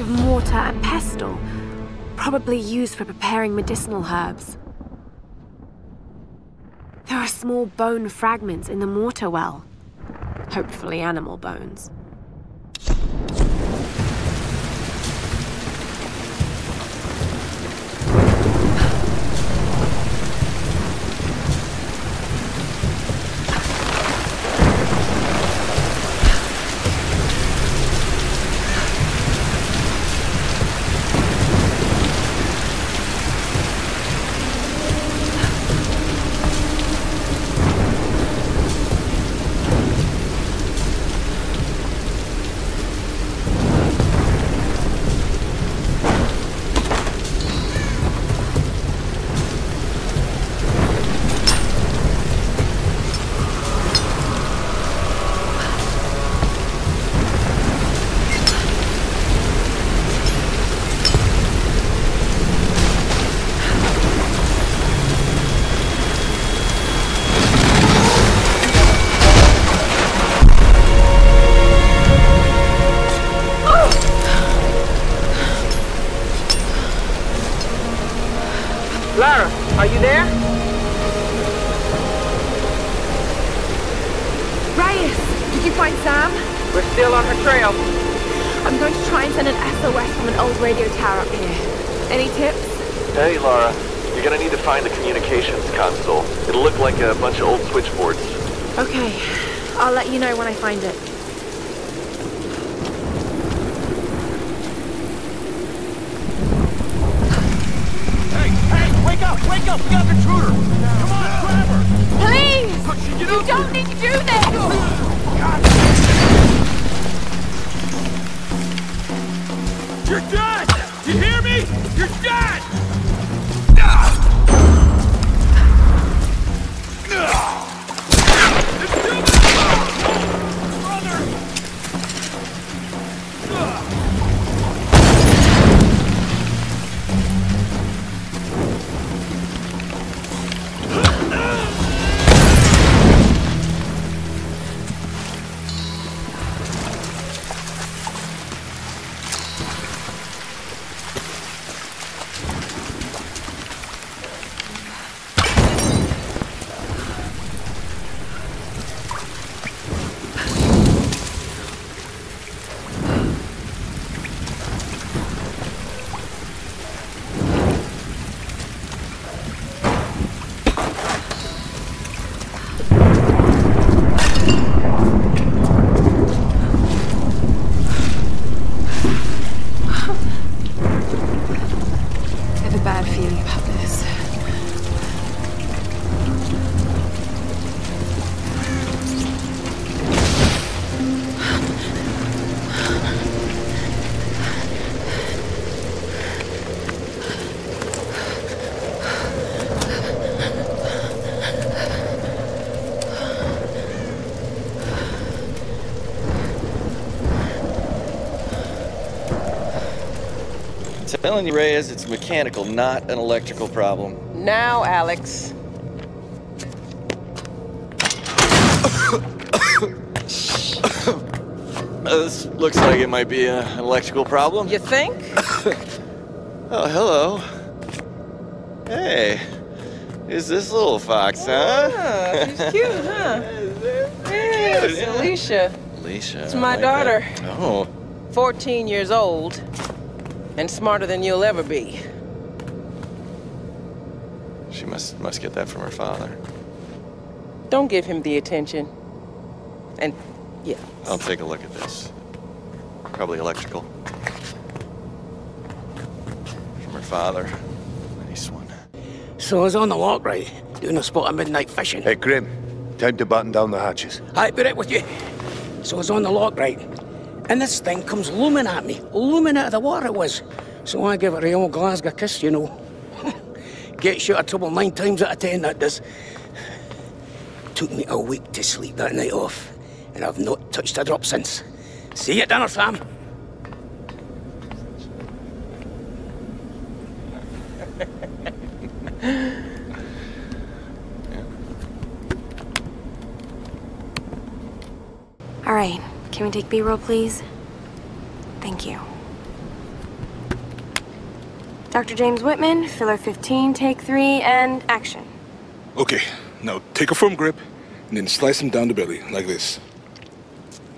Of mortar and pestle, probably used for preparing medicinal herbs. There are small bone fragments in the mortar well, hopefully animal bones. telling you, Reyes, it's mechanical, not an electrical problem. Now, Alex. This looks like it might be an electrical problem. You think? Oh, hello. Hey. Is this little fox, huh? Yeah, she's cute, huh? Yeah, it's Alicia. Alicia. It's my daughter. Oh. 14 years old. And smarter than you'll ever be. She must get that from her father. Don't give him the attention. And, yeah. I'll take a look at this. Probably electrical. From her father. Nice one. So I was on the lock, right? Doing a spot of midnight fishing. Hey, Grim. Time to batten down the hatches. Aye, be right with you. So I was on the lock, right? And this thing comes looming at me. Looming out of the water it was. So I give it a old Glasgow kiss, you know. Gets you out of trouble 9 times out of 10, that does. Took me a week to sleep that night off. And I've not touched a drop since. See you at dinner, Sam. All right. Can we take B-roll, please? Thank you. Dr. James Whitman, filler 15, take 3, and action. Okay, now take a firm grip, and then slice him down the belly, like this.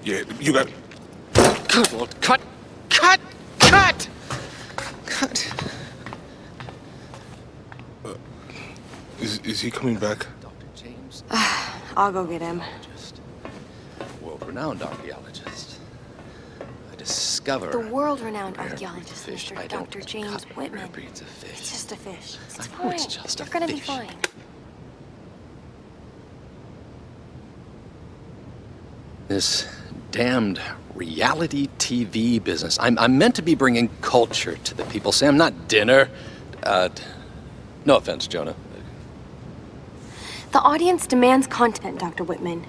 Yeah, you got... Good Lord, cut! Cut! Cut! Cut! Is he coming back? Dr. James... I'll go get him. World-renowned archaeologist. I discover the world-renowned archaeologist, Mr. Dr. James Whitman. It's just a fish. It's fine. It's just a fish. You're gonna be fine. This damned reality TV business. I'm meant to be bringing culture to the people, Sam, not dinner. No offense, Jonah. The audience demands content, Dr. Whitman.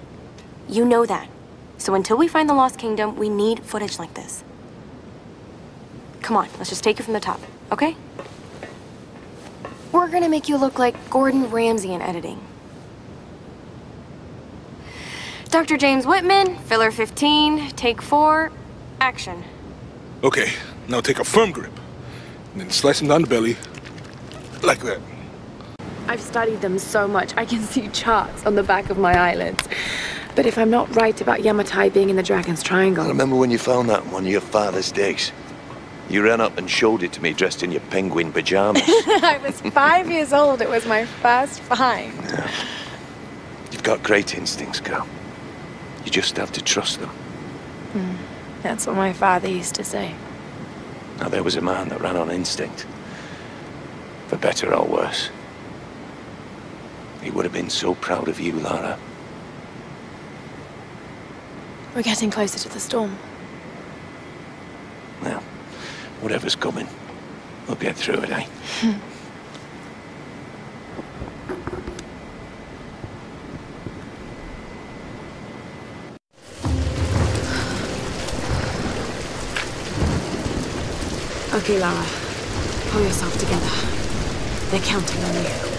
You know that. So until we find the Lost Kingdom, we need footage like this. Come on, let's just take it from the top, okay? We're gonna make you look like Gordon Ramsay in editing. Dr. James Whitman, filler 15, take 4, action. Okay, now take a firm grip, and then slice him down the belly, like that. I've studied them so much, I can see charts on the back of my eyelids. But if I'm not right about Yamatai being in the Dragon's Triangle... I remember when you found that on one of your father's days. You ran up and showed it to me dressed in your penguin pajamas. I was 5 years old. It was my first find. Yeah. You've got great instincts, girl. You just have to trust them. Mm. That's what my father used to say. Now, there was a man that ran on instinct. For better or worse. He would have been so proud of you, Lara. We're getting closer to the storm. Well, whatever's coming, we'll get through it, eh? Okay, Lara. Pull yourself together. They're counting on you.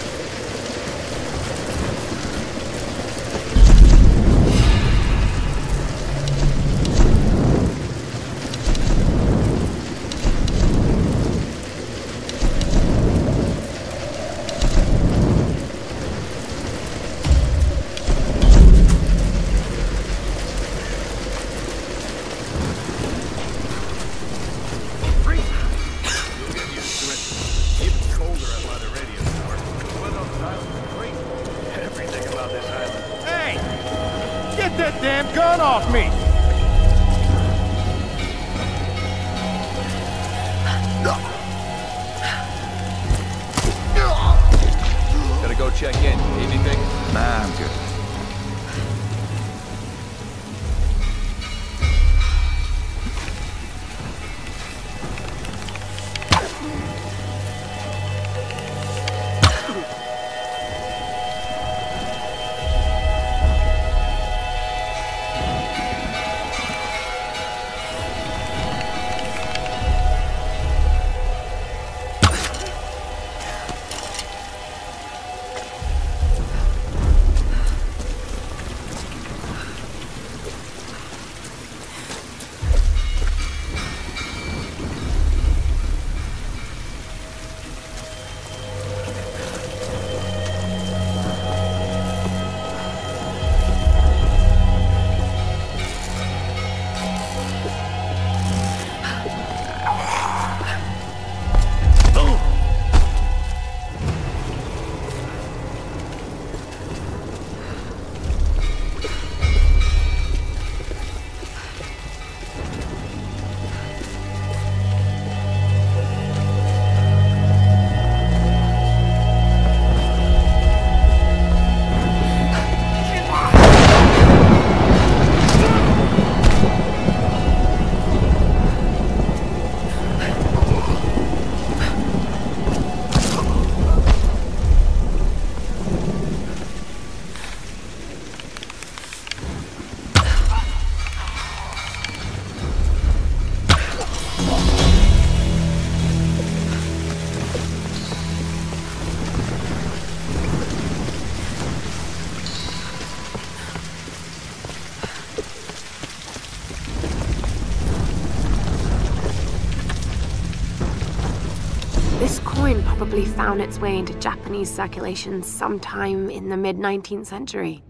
coin probably found its way into Japanese circulation sometime in the mid-19th century.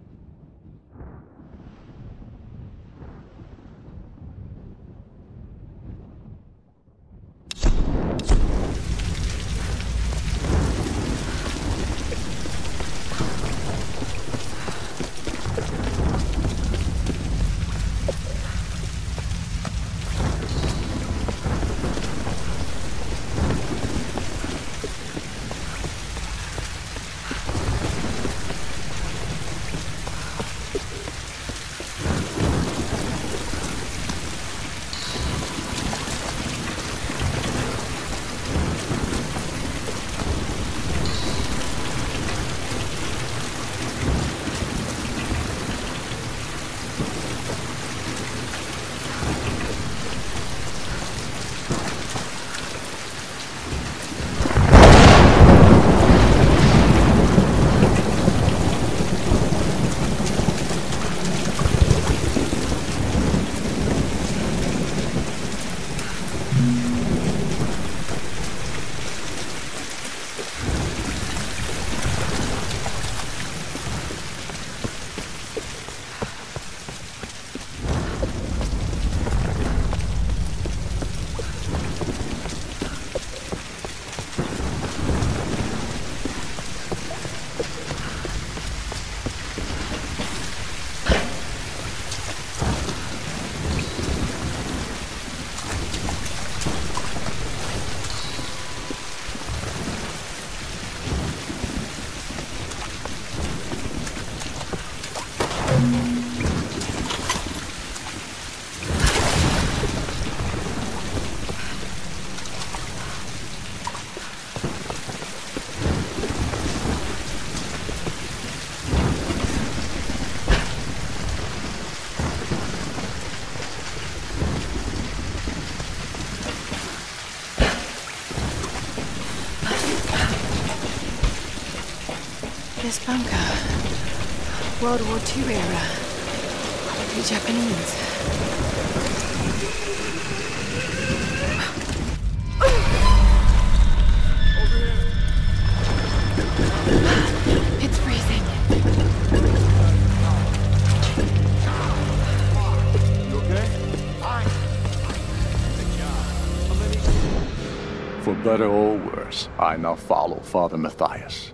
This bunker, World War II era, the Japanese. For better or worse, I now follow Father Matthias.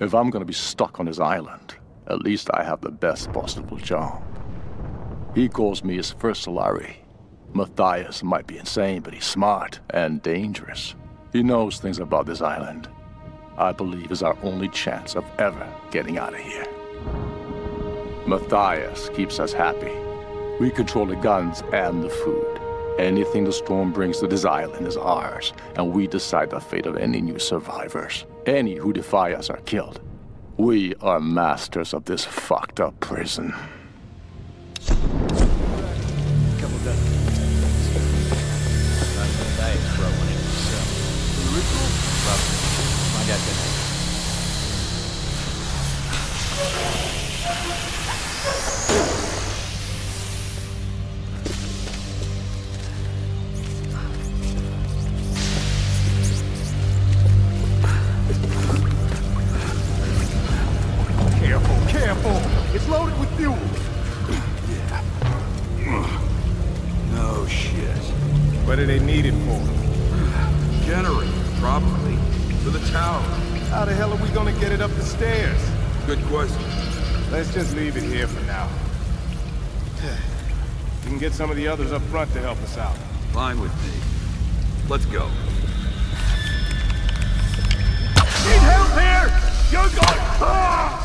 If I'm gonna be stuck on his island, at least I have the best possible job. He calls me his first Solari. Matthias might be insane, but he's smart and dangerous. He knows things about this island. I believe is our only chance of ever getting out of here. Matthias keeps us happy. We control the guns and the food. Anything the storm brings to this island is ours, and we decide the fate of any new survivors. Any who defy us are killed. We are masters of this fucked up prison. Let's leave it here for now. We can get some of the others up front to help us out. Fine with me. Let's go. Need help here! You're going! Ah!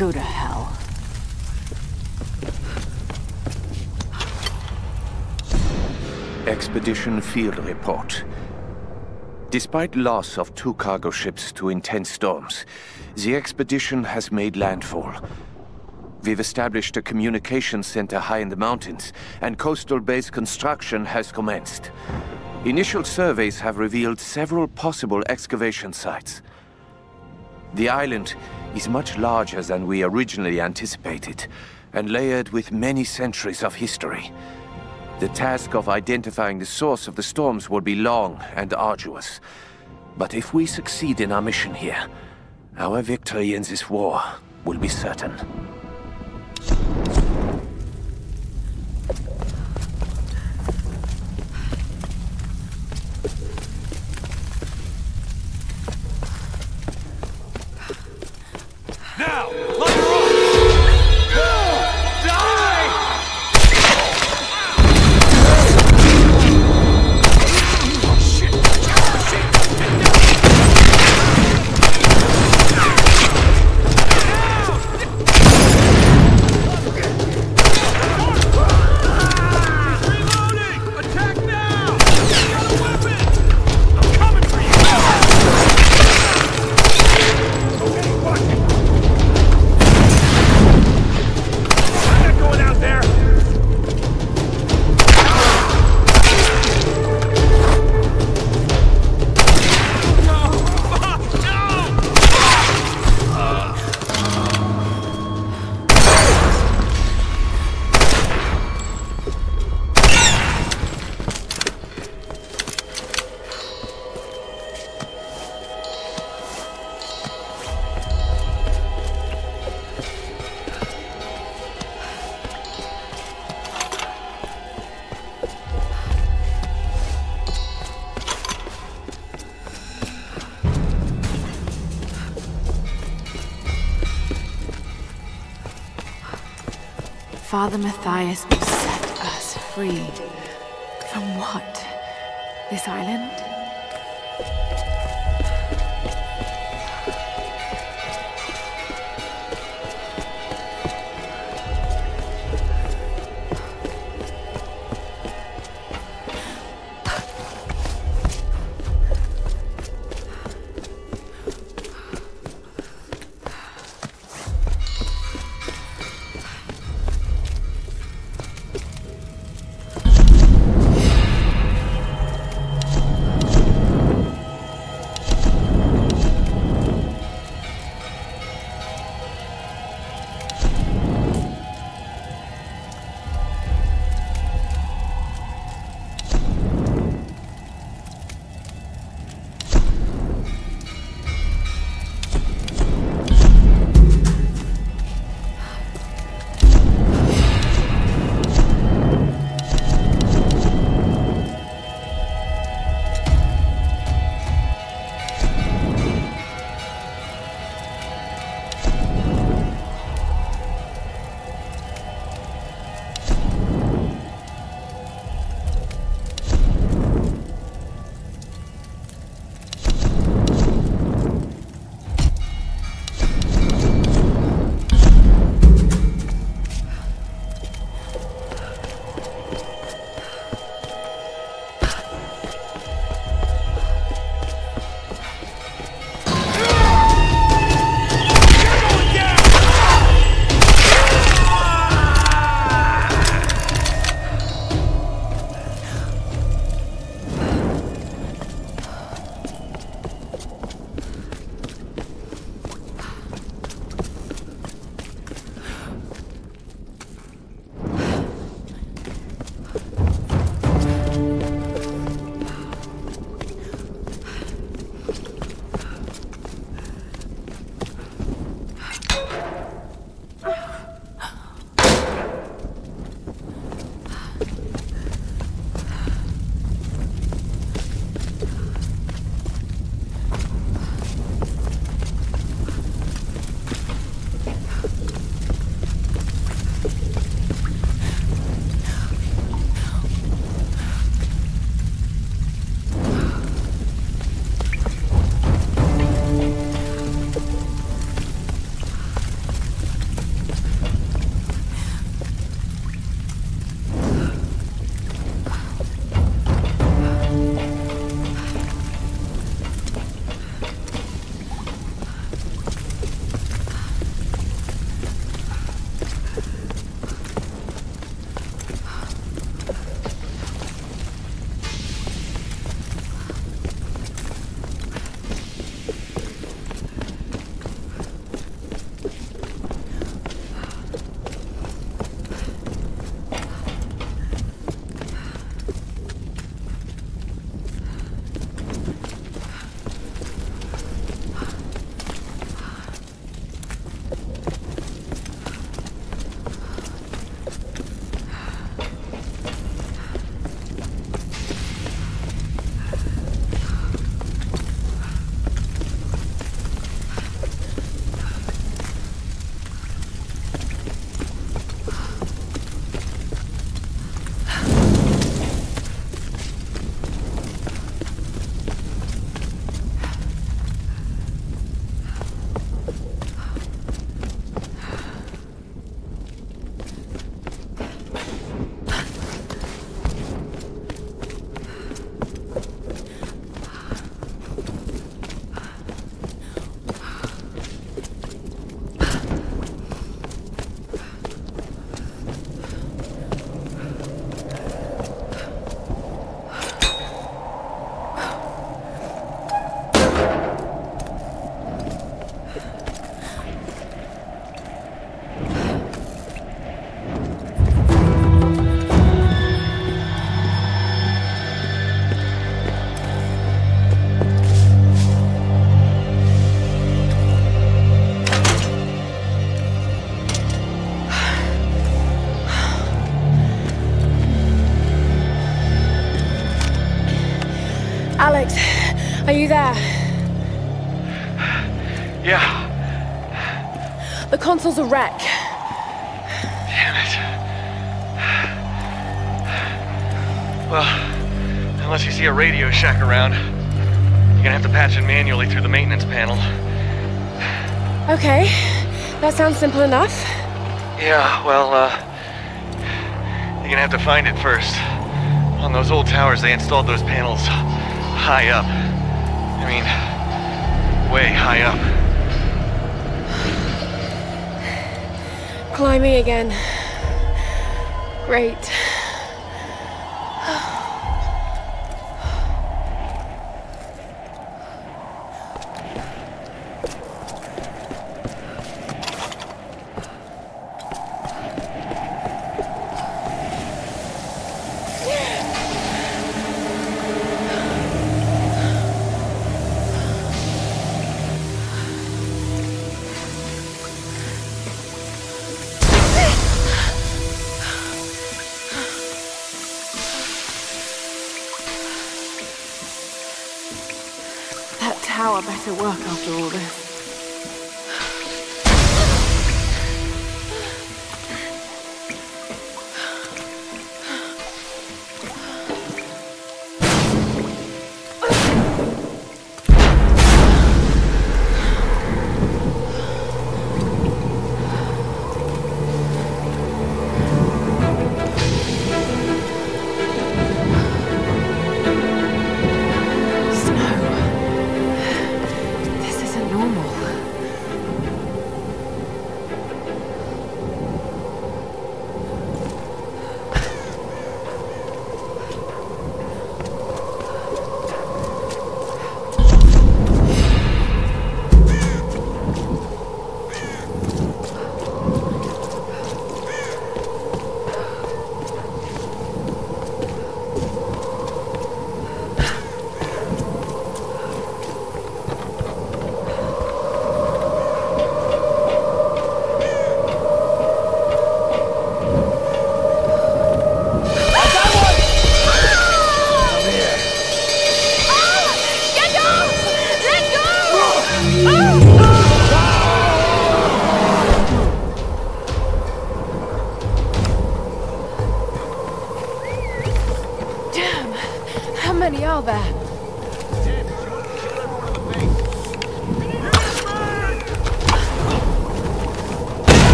Go to hell. Expedition Field Report. Despite loss of 2 cargo ships to intense storms, the expedition has made landfall. We've established a communications center high in the mountains, and coastal base construction has commenced. Initial surveys have revealed several possible excavation sites. The island is much larger than we originally anticipated, and layered with many centuries of history. The task of identifying the source of the storms will be long and arduous. But if we succeed in our mission here, our victory in this war will be certain. Now, let her off! No! Die! Oh, shit! Reloading! Attack now! Got a weapon! I'm coming for you! Okay, watch it! There! Father Matthias will set us free. From what? This island? Are you there? Yeah. The console's a wreck. Damn it. Well, unless you see a Radio Shack around, you're gonna have to patch it manually through the maintenance panel. Okay. That sounds simple enough. Yeah, well, you're gonna have to find it first. On those old towers, they installed those panels high up. I mean, way high up. Climbing again. Great. Better work after all this. No.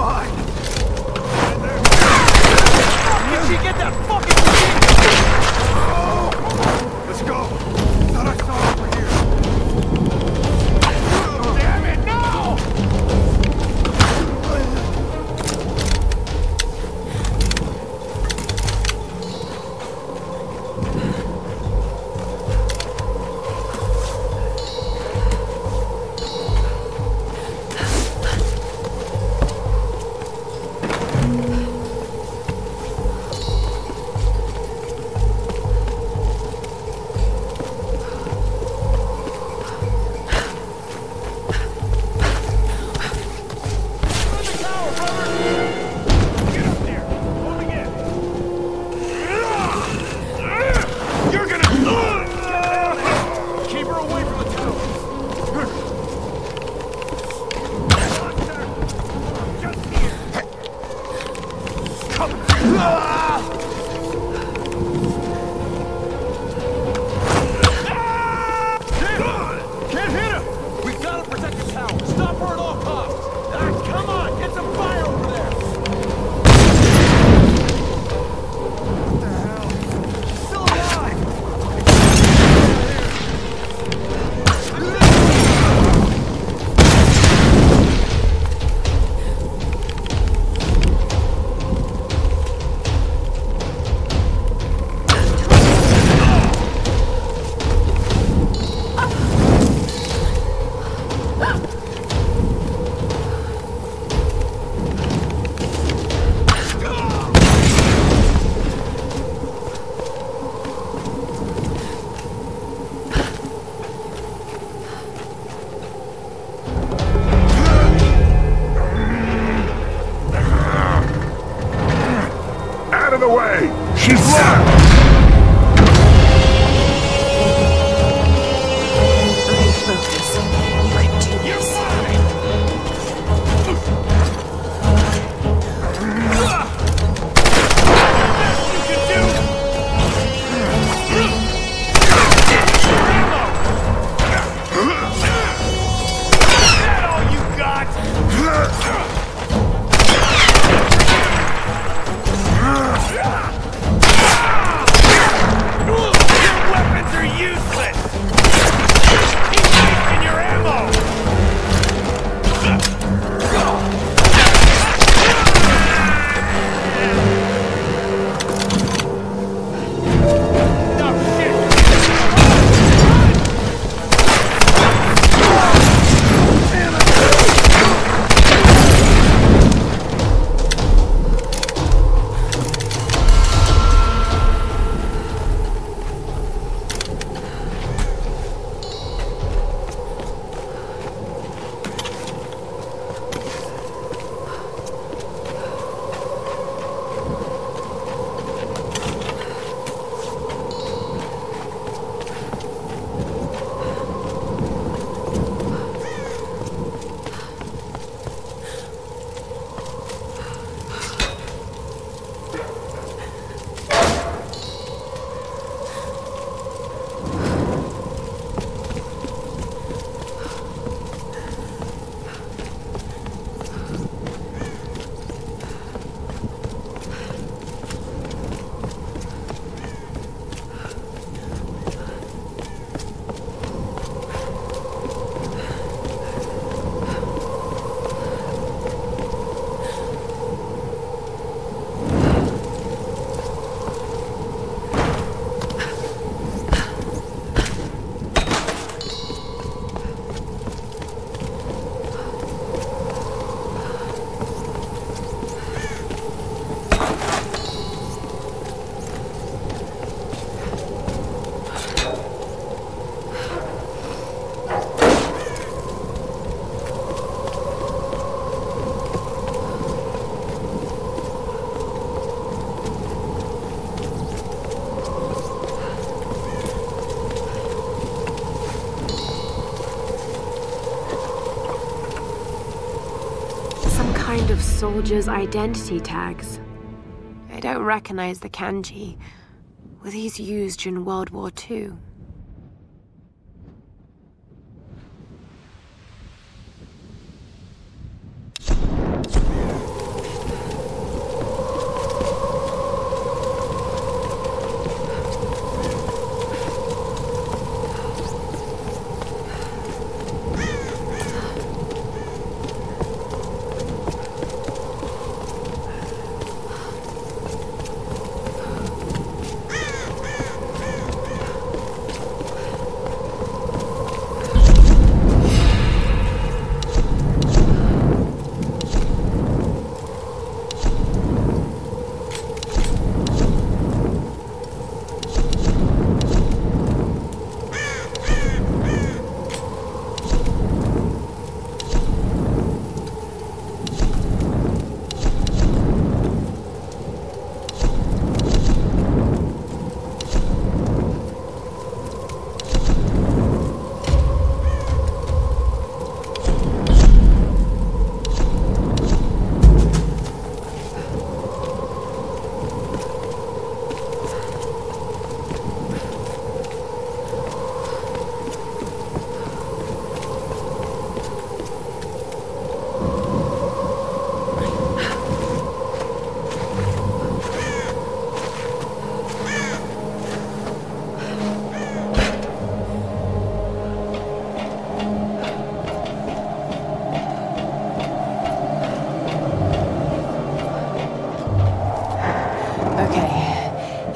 mine! Did she get that fucking thing? Let's go! Thought I saw over here. Oh, damn it, Soldiers' identity tags. I don't recognize the kanji. Were these used in World War II?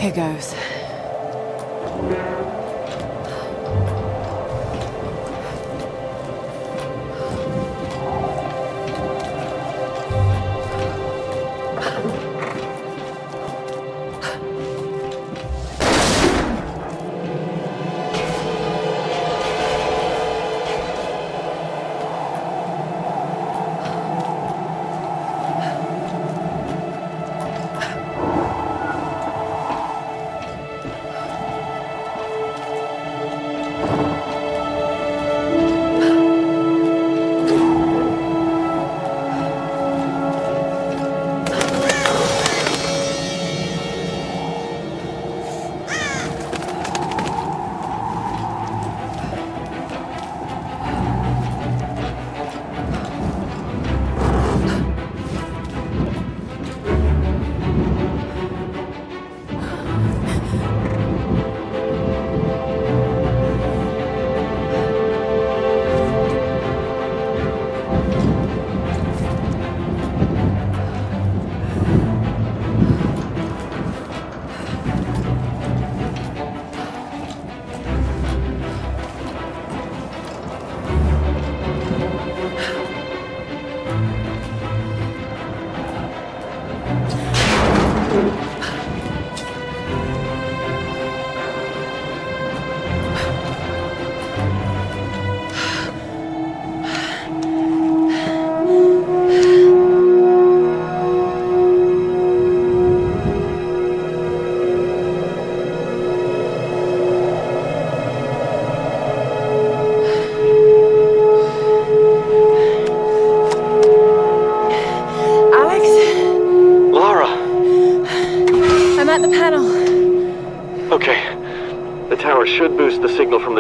Here goes.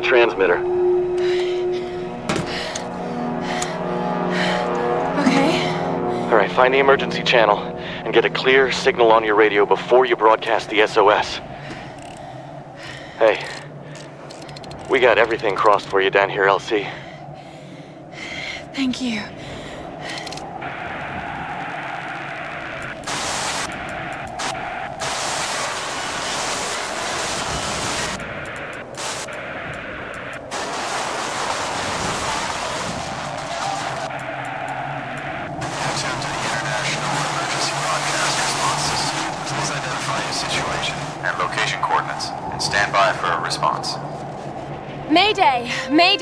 Transmitter. Okay. All right, find the emergency channel and get a clear signal on your radio before you broadcast the SOS. Hey, we got everything crossed for you down here, LC. Thank you.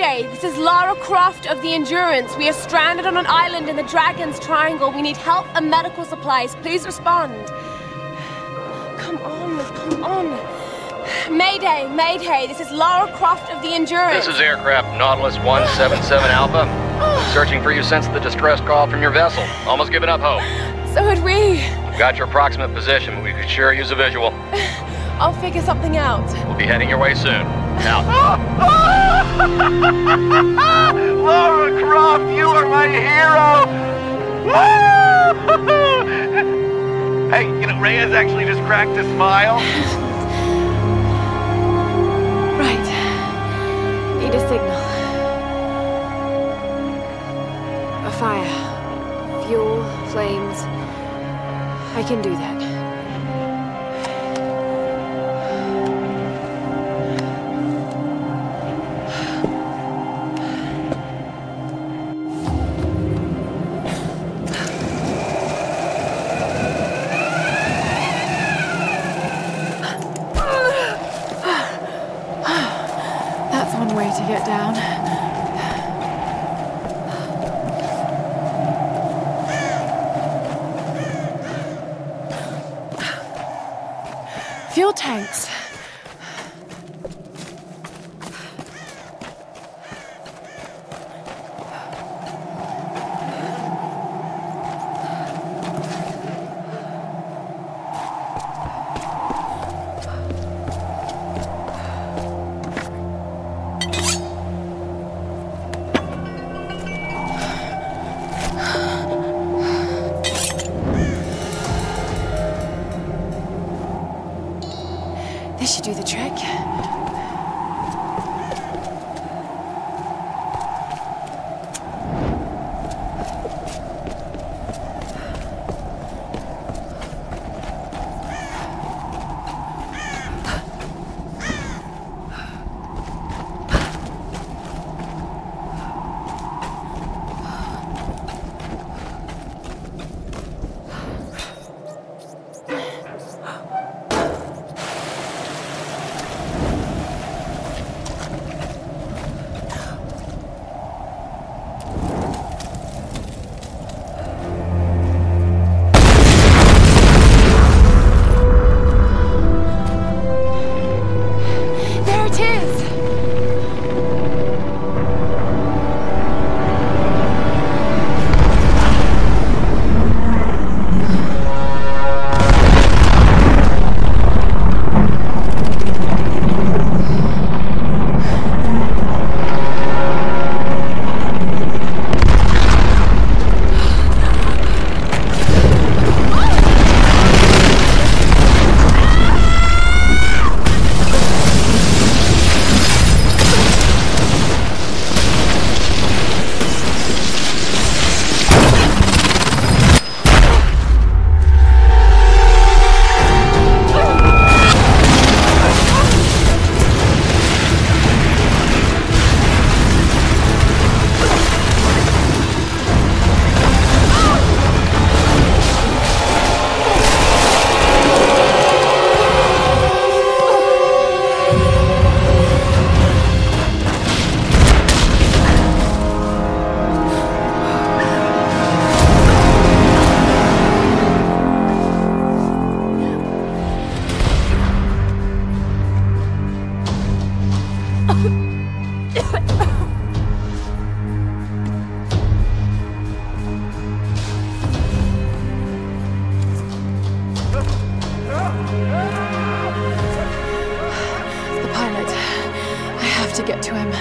This is Lara Croft of the Endurance. We are stranded on an island in the Dragon's Triangle. We need help and medical supplies. Please respond. Come on, come on. Mayday, Mayday. This is Lara Croft of the Endurance. This is aircraft Nautilus 177 Alpha. Searching for you since the distress call from your vessel. Almost given up hope. So had we. We've got your approximate position, but we could sure use a visual. I'll figure something out. We'll be heading your way soon. Now. Lara Croft, you are my hero! Woo! Hey, you know, Rhea's actually just cracked a smile. Right. Need a signal. A fire. Fuel, flames. I can do that. Tanks. The pilot. I have to get to him.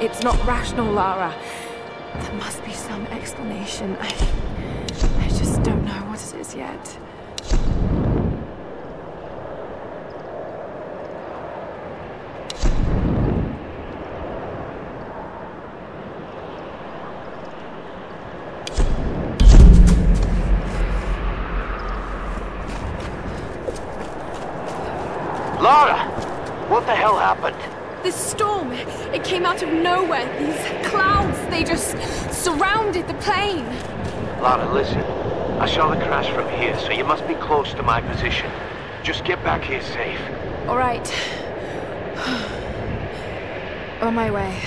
It's not rational, Lara. There must be some explanation. I just don't know what it is yet. Lara! What the hell happened? This storm, it came out of nowhere. These clouds, they just surrounded the plane. Lara, listen. I saw the crash from here, so you must be close to my position. Just get back here safe. All right. On my way.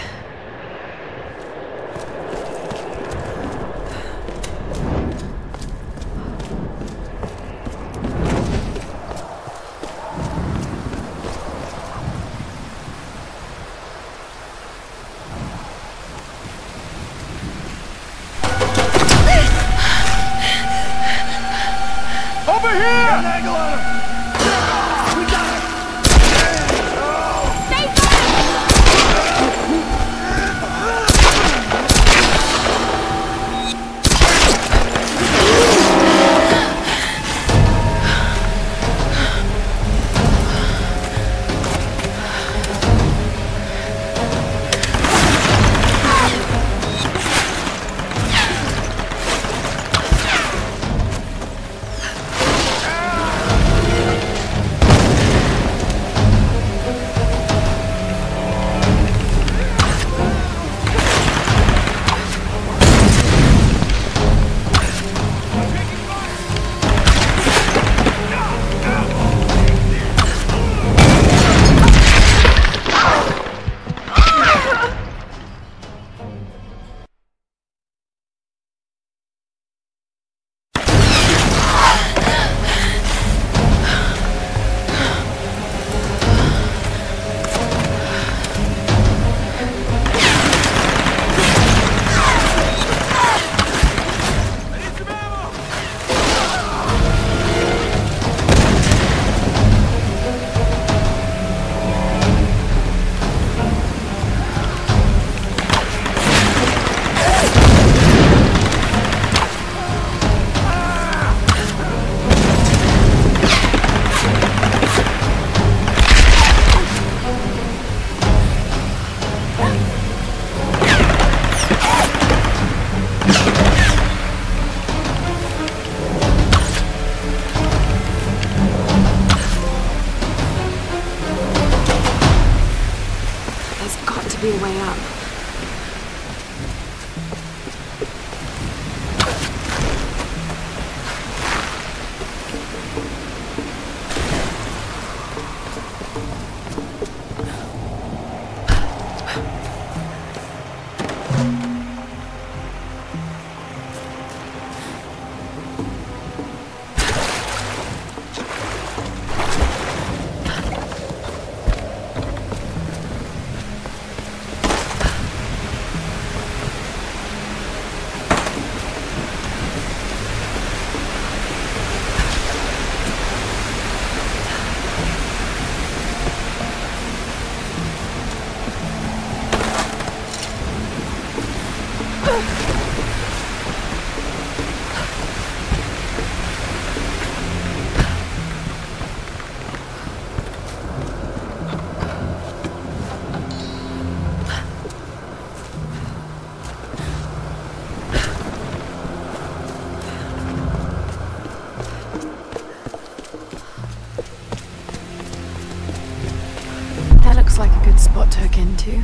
to.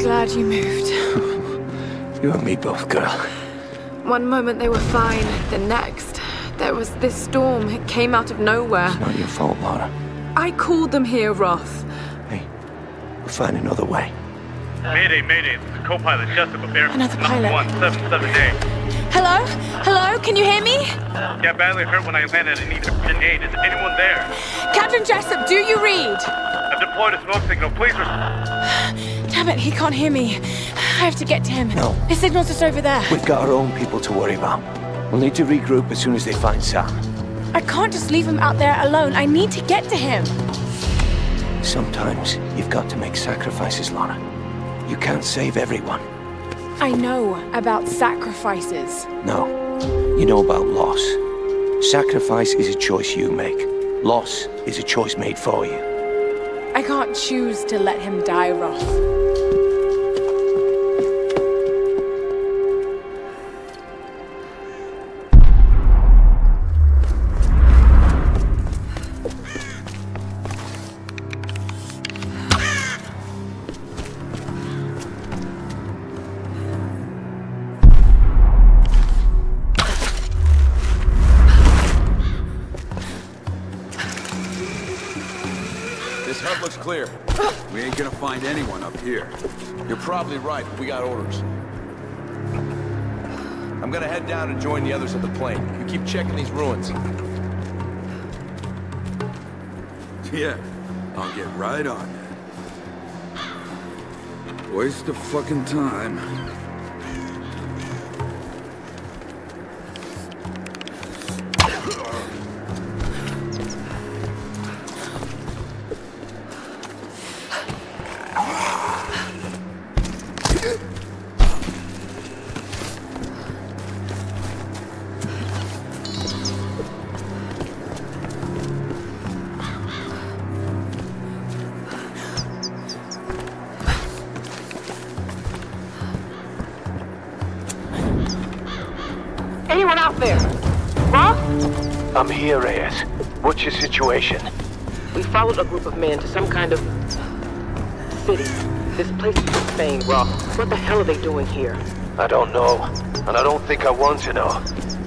Glad you moved. You and me both, girl. One moment they were fine, the next, there was this storm. It came out of nowhere. It's not your fault, Lara. I called them here, Roth. Hey, we'll find another way. Mayday, mayday. The co-pilot Jessup of Air Force 17778. Hello? Hello? Can you hear me? Got badly hurt when I landed and needed urgent aid. Is anyone there? Captain Jessup, do you read? I've deployed a smoke signal. Please respond. Damn it, he can't hear me. I have to get to him. No. His signal's just over there. We've got our own people to worry about. We'll need to regroup as soon as they find Sam. I can't just leave him out there alone. I need to get to him. Sometimes you've got to make sacrifices, Lara. You can't save everyone. I know about sacrifices. No. You know about loss. Sacrifice is a choice you make. Loss is a choice made for you. I can't choose to let him die, Roth. Anyone up here. You're probably right, but we got orders. I'm gonna head down and join the others at the plane. You keep checking these ruins. Yeah, I'll get right on it. Waste of fucking time. I'm here, Reyes. What's your situation? We followed a group of men to some kind of city. This place is in Spain, Roth. What the hell are they doing here? I don't know, and I don't think I want to know.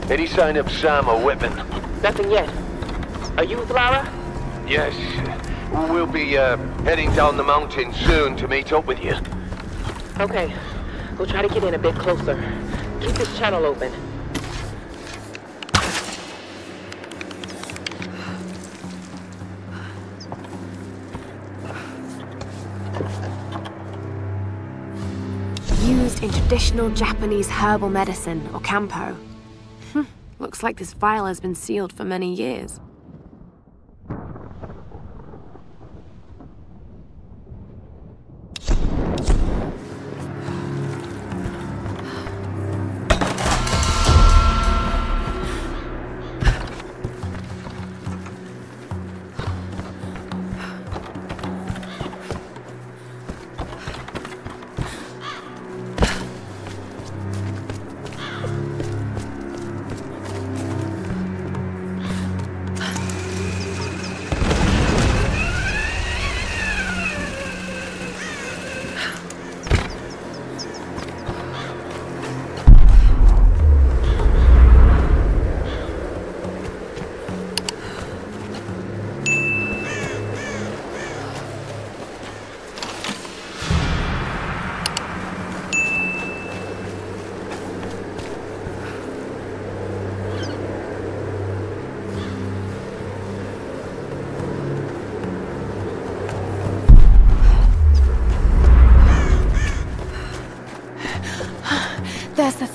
Did he sign up Sam or Whitman? Nothing yet. Are you with Lara? Yes. We'll be heading down the mountain soon to meet up with you. Okay. We'll try to get in a bit closer. Keep this channel open. In traditional Japanese herbal medicine, or Kampo. Looks like this vial has been sealed for many years.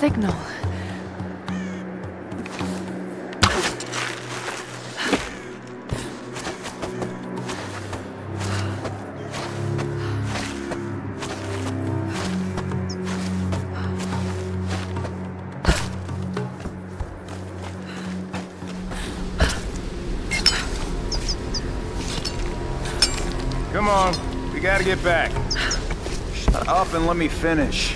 signal. Come on, we gotta get back. Shut up and let me finish.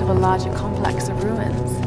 part of a larger complex of ruins.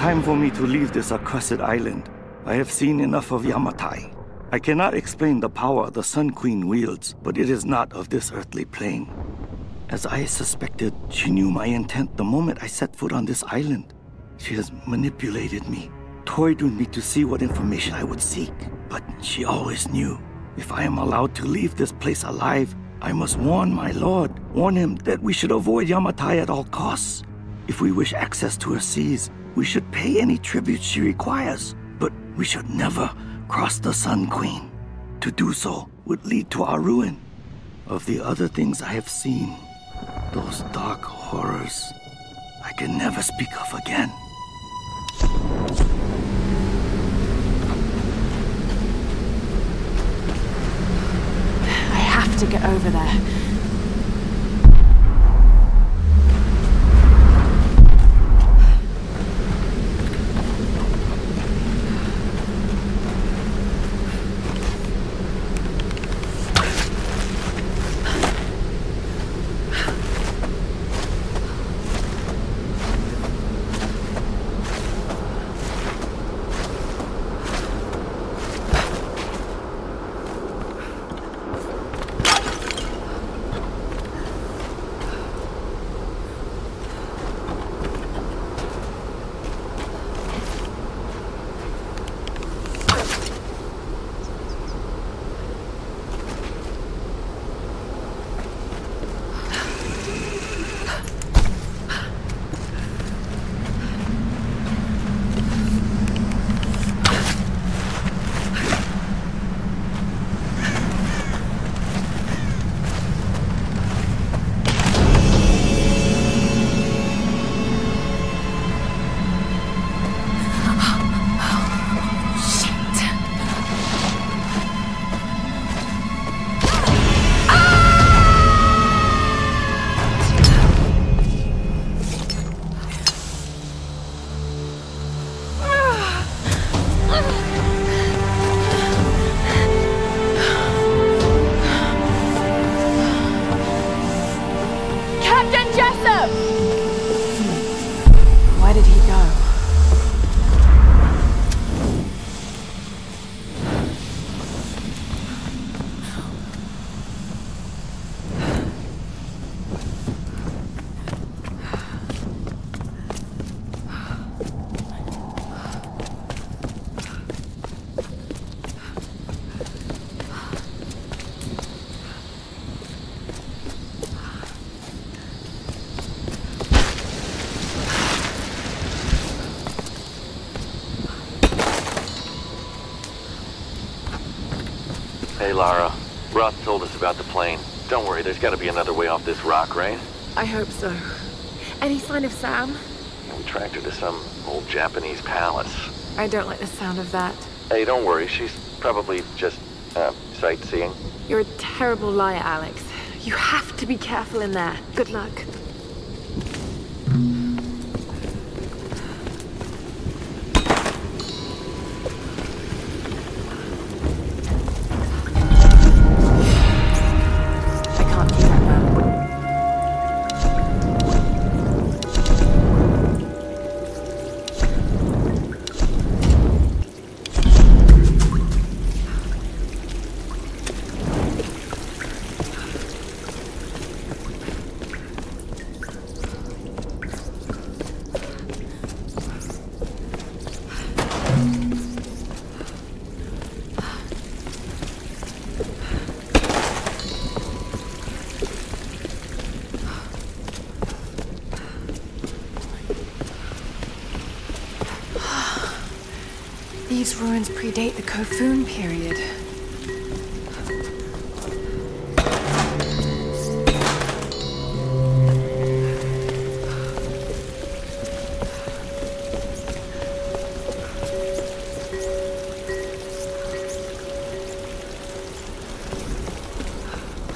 Time for me to leave this accursed island. I have seen enough of Yamatai. I cannot explain the power the Sun Queen wields, but it is not of this earthly plane. As I suspected, she knew my intent the moment I set foot on this island. She has manipulated me, toyed with me to see what information I would seek. But she always knew. If I am allowed to leave this place alive, I must warn my lord, warn him that we should avoid Yamatai at all costs. If we wish access to her seas, we should pay any tribute she requires, but we should never cross the Sun Queen. To do so would lead to our ruin. Of the other things I have seen, those dark horrors, I can never speak of again. I have to get over there. Hey, Lara. Roth told us about the plane. Don't worry, there's got to be another way off this rock, right? I hope so. Any sign of Sam? Yeah, we tracked her to some old Japanese palace. I don't like the sound of that. Hey, don't worry. She's probably just, sightseeing. You're a terrible liar, Alex. You have to be careful in there. Good luck. These ruins predate the Kofun period.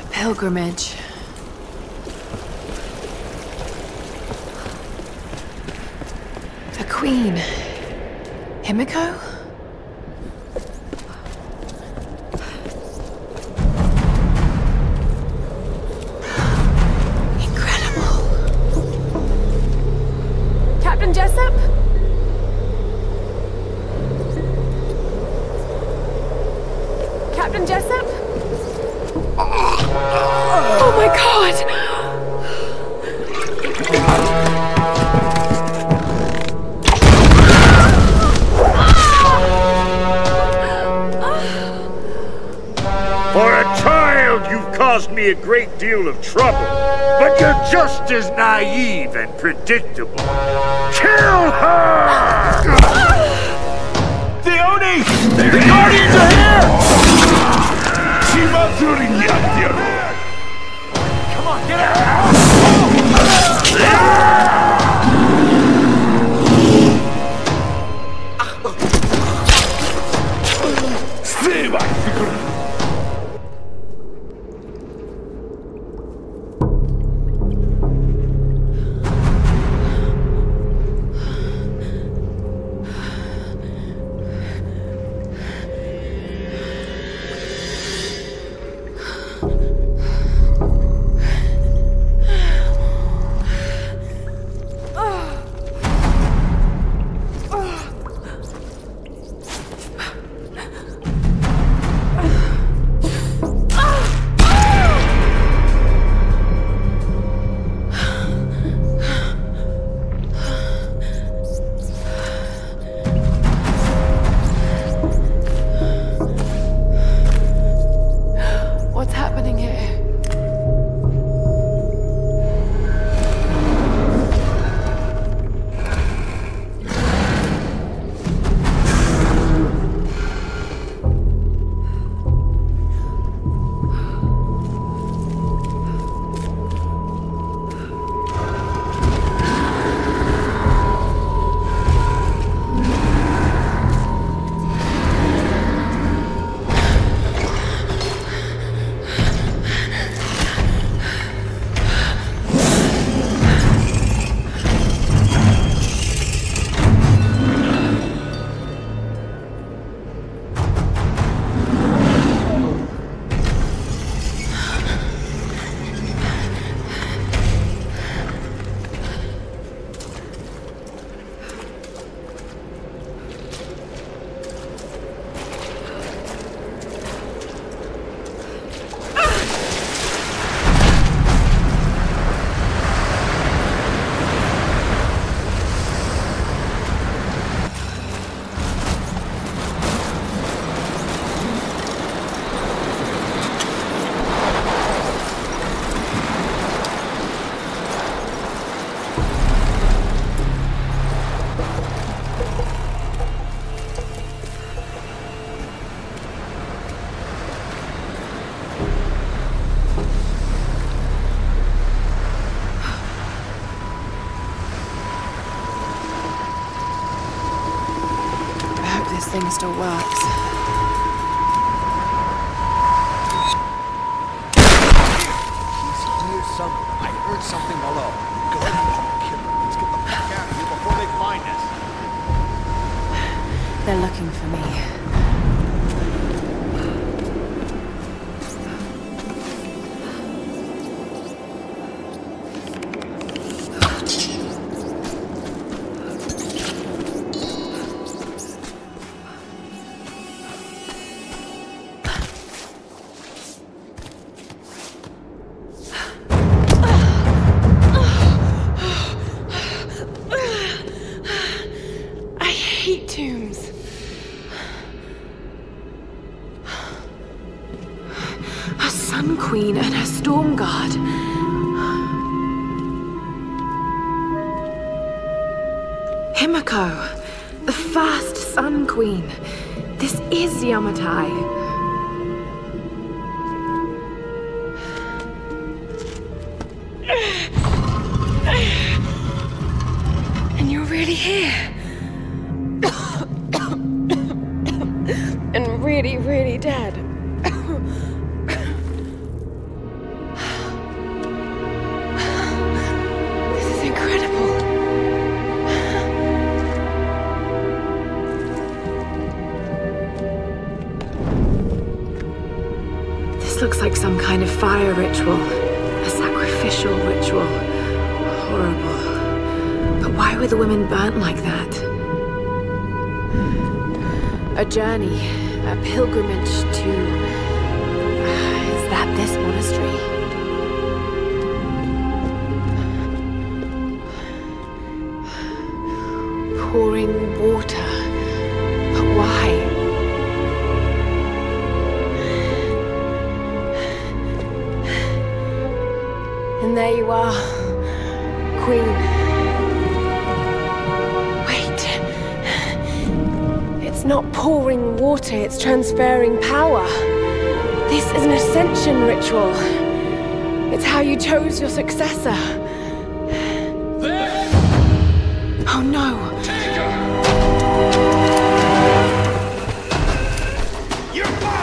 A pilgrimage. The Queen. Himiko? A great deal of trouble, but you're just as naive and predictable. Kill her! The Oni! The Guardians are here! Come on, get out! Stay back! still works. He's here somewhere. I heard something below. Go ahead, killer. Let's get the fuck out of here before they find us. They're looking for me. Yamatai. And you're really here. And really, really dead. This is incredible. Looks like some kind of fire ritual, a sacrificial ritual. Horrible. But why were the women burnt like that? A journey, a pilgrimage to... is that this monastery? Pouring water. But why? And there you are, Queen. Wait. It's not pouring water, it's transferring power. This is an ascension ritual. It's how you chose your successor. There. Oh no. Take her. You're fine.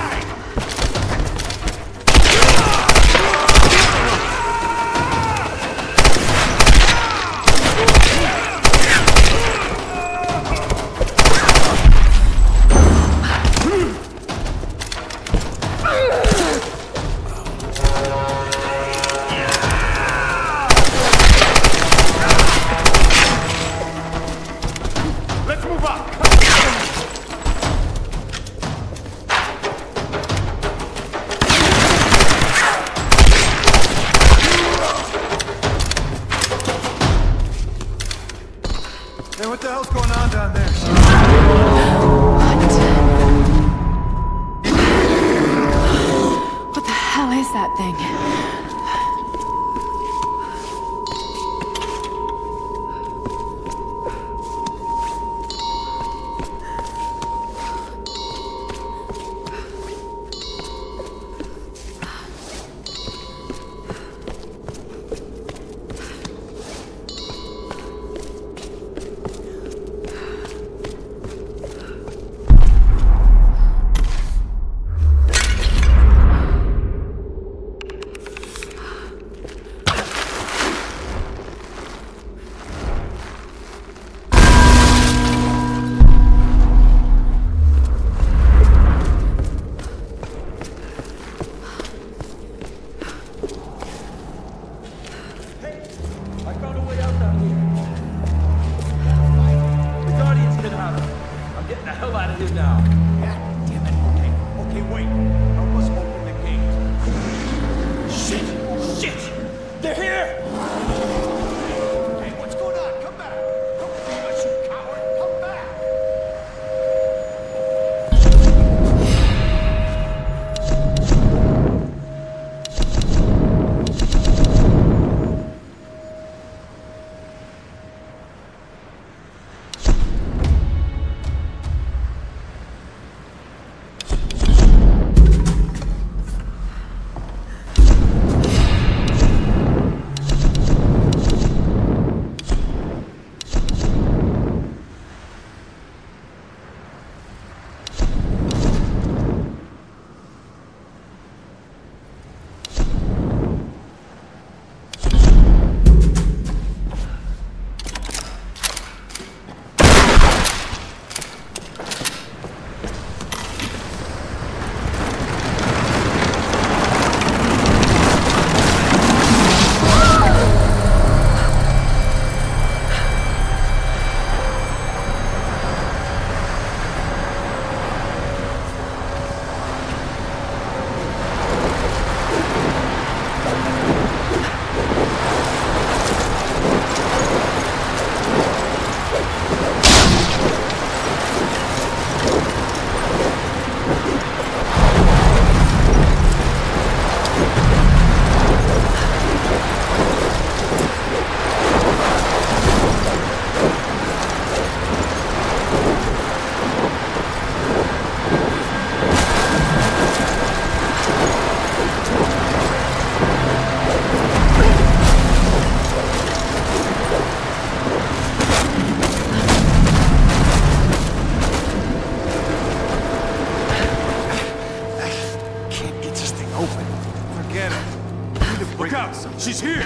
get it. Look out! She's here!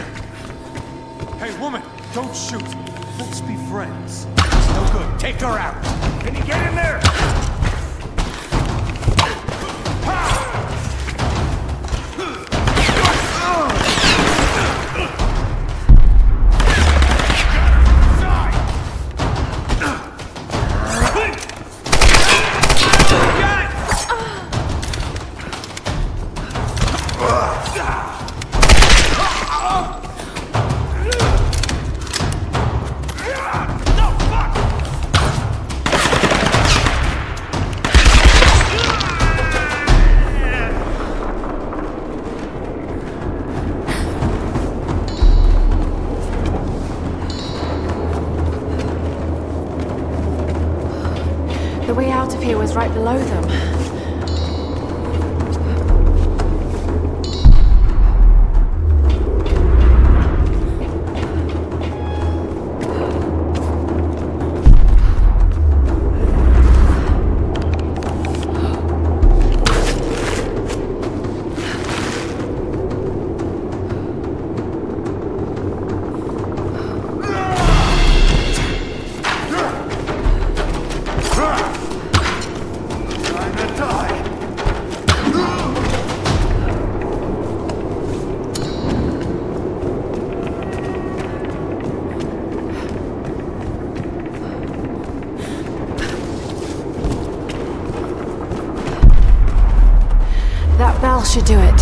Hey, woman! Don't shoot! Let's be friends. It's no good. Take her out! Can you get in there? Right below them. Should do it.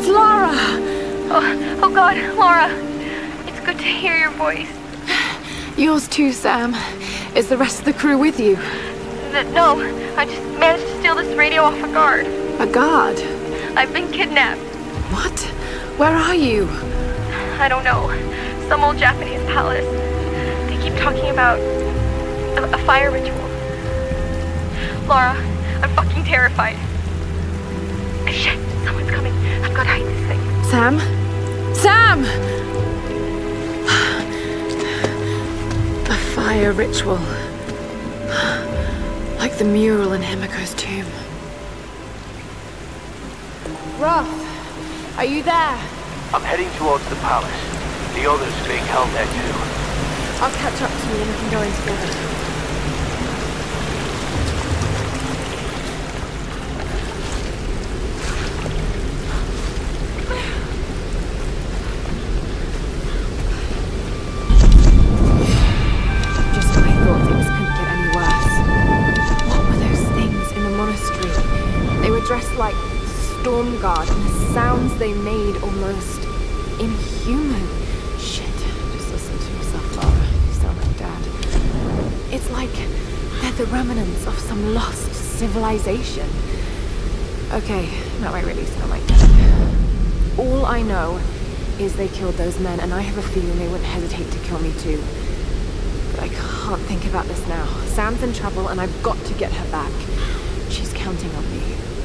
It's Lara! Oh God, Lara. It's good to hear your voice. Yours too, Sam. Is the rest of the crew with you? No, I just managed to steal this radio off a guard. A guard? I've been kidnapped. What? Where are you? I don't know. Some old Japanese palace. They keep talking about a fire ritual. Lara, I'm fucking terrified. Shit, someone's coming. I've got to hide this thing. Sam? Sam! A fire ritual. Like the mural in Himiko's tomb. Roth, are you there? I'm heading towards the palace. The others are being held there too. I'll catch up to you and we can go in together. Guard, and the sounds they made almost inhuman. Shit, just listen to yourself, Lara. You sound like Dad. It's like they're the remnants of some lost civilization. Okay, now I really sound like Dad. All I know is they killed those men, and I have a feeling they wouldn't hesitate to kill me too. But I can't think about this now. Sam's in trouble, and I've got to get her back. She's counting on me.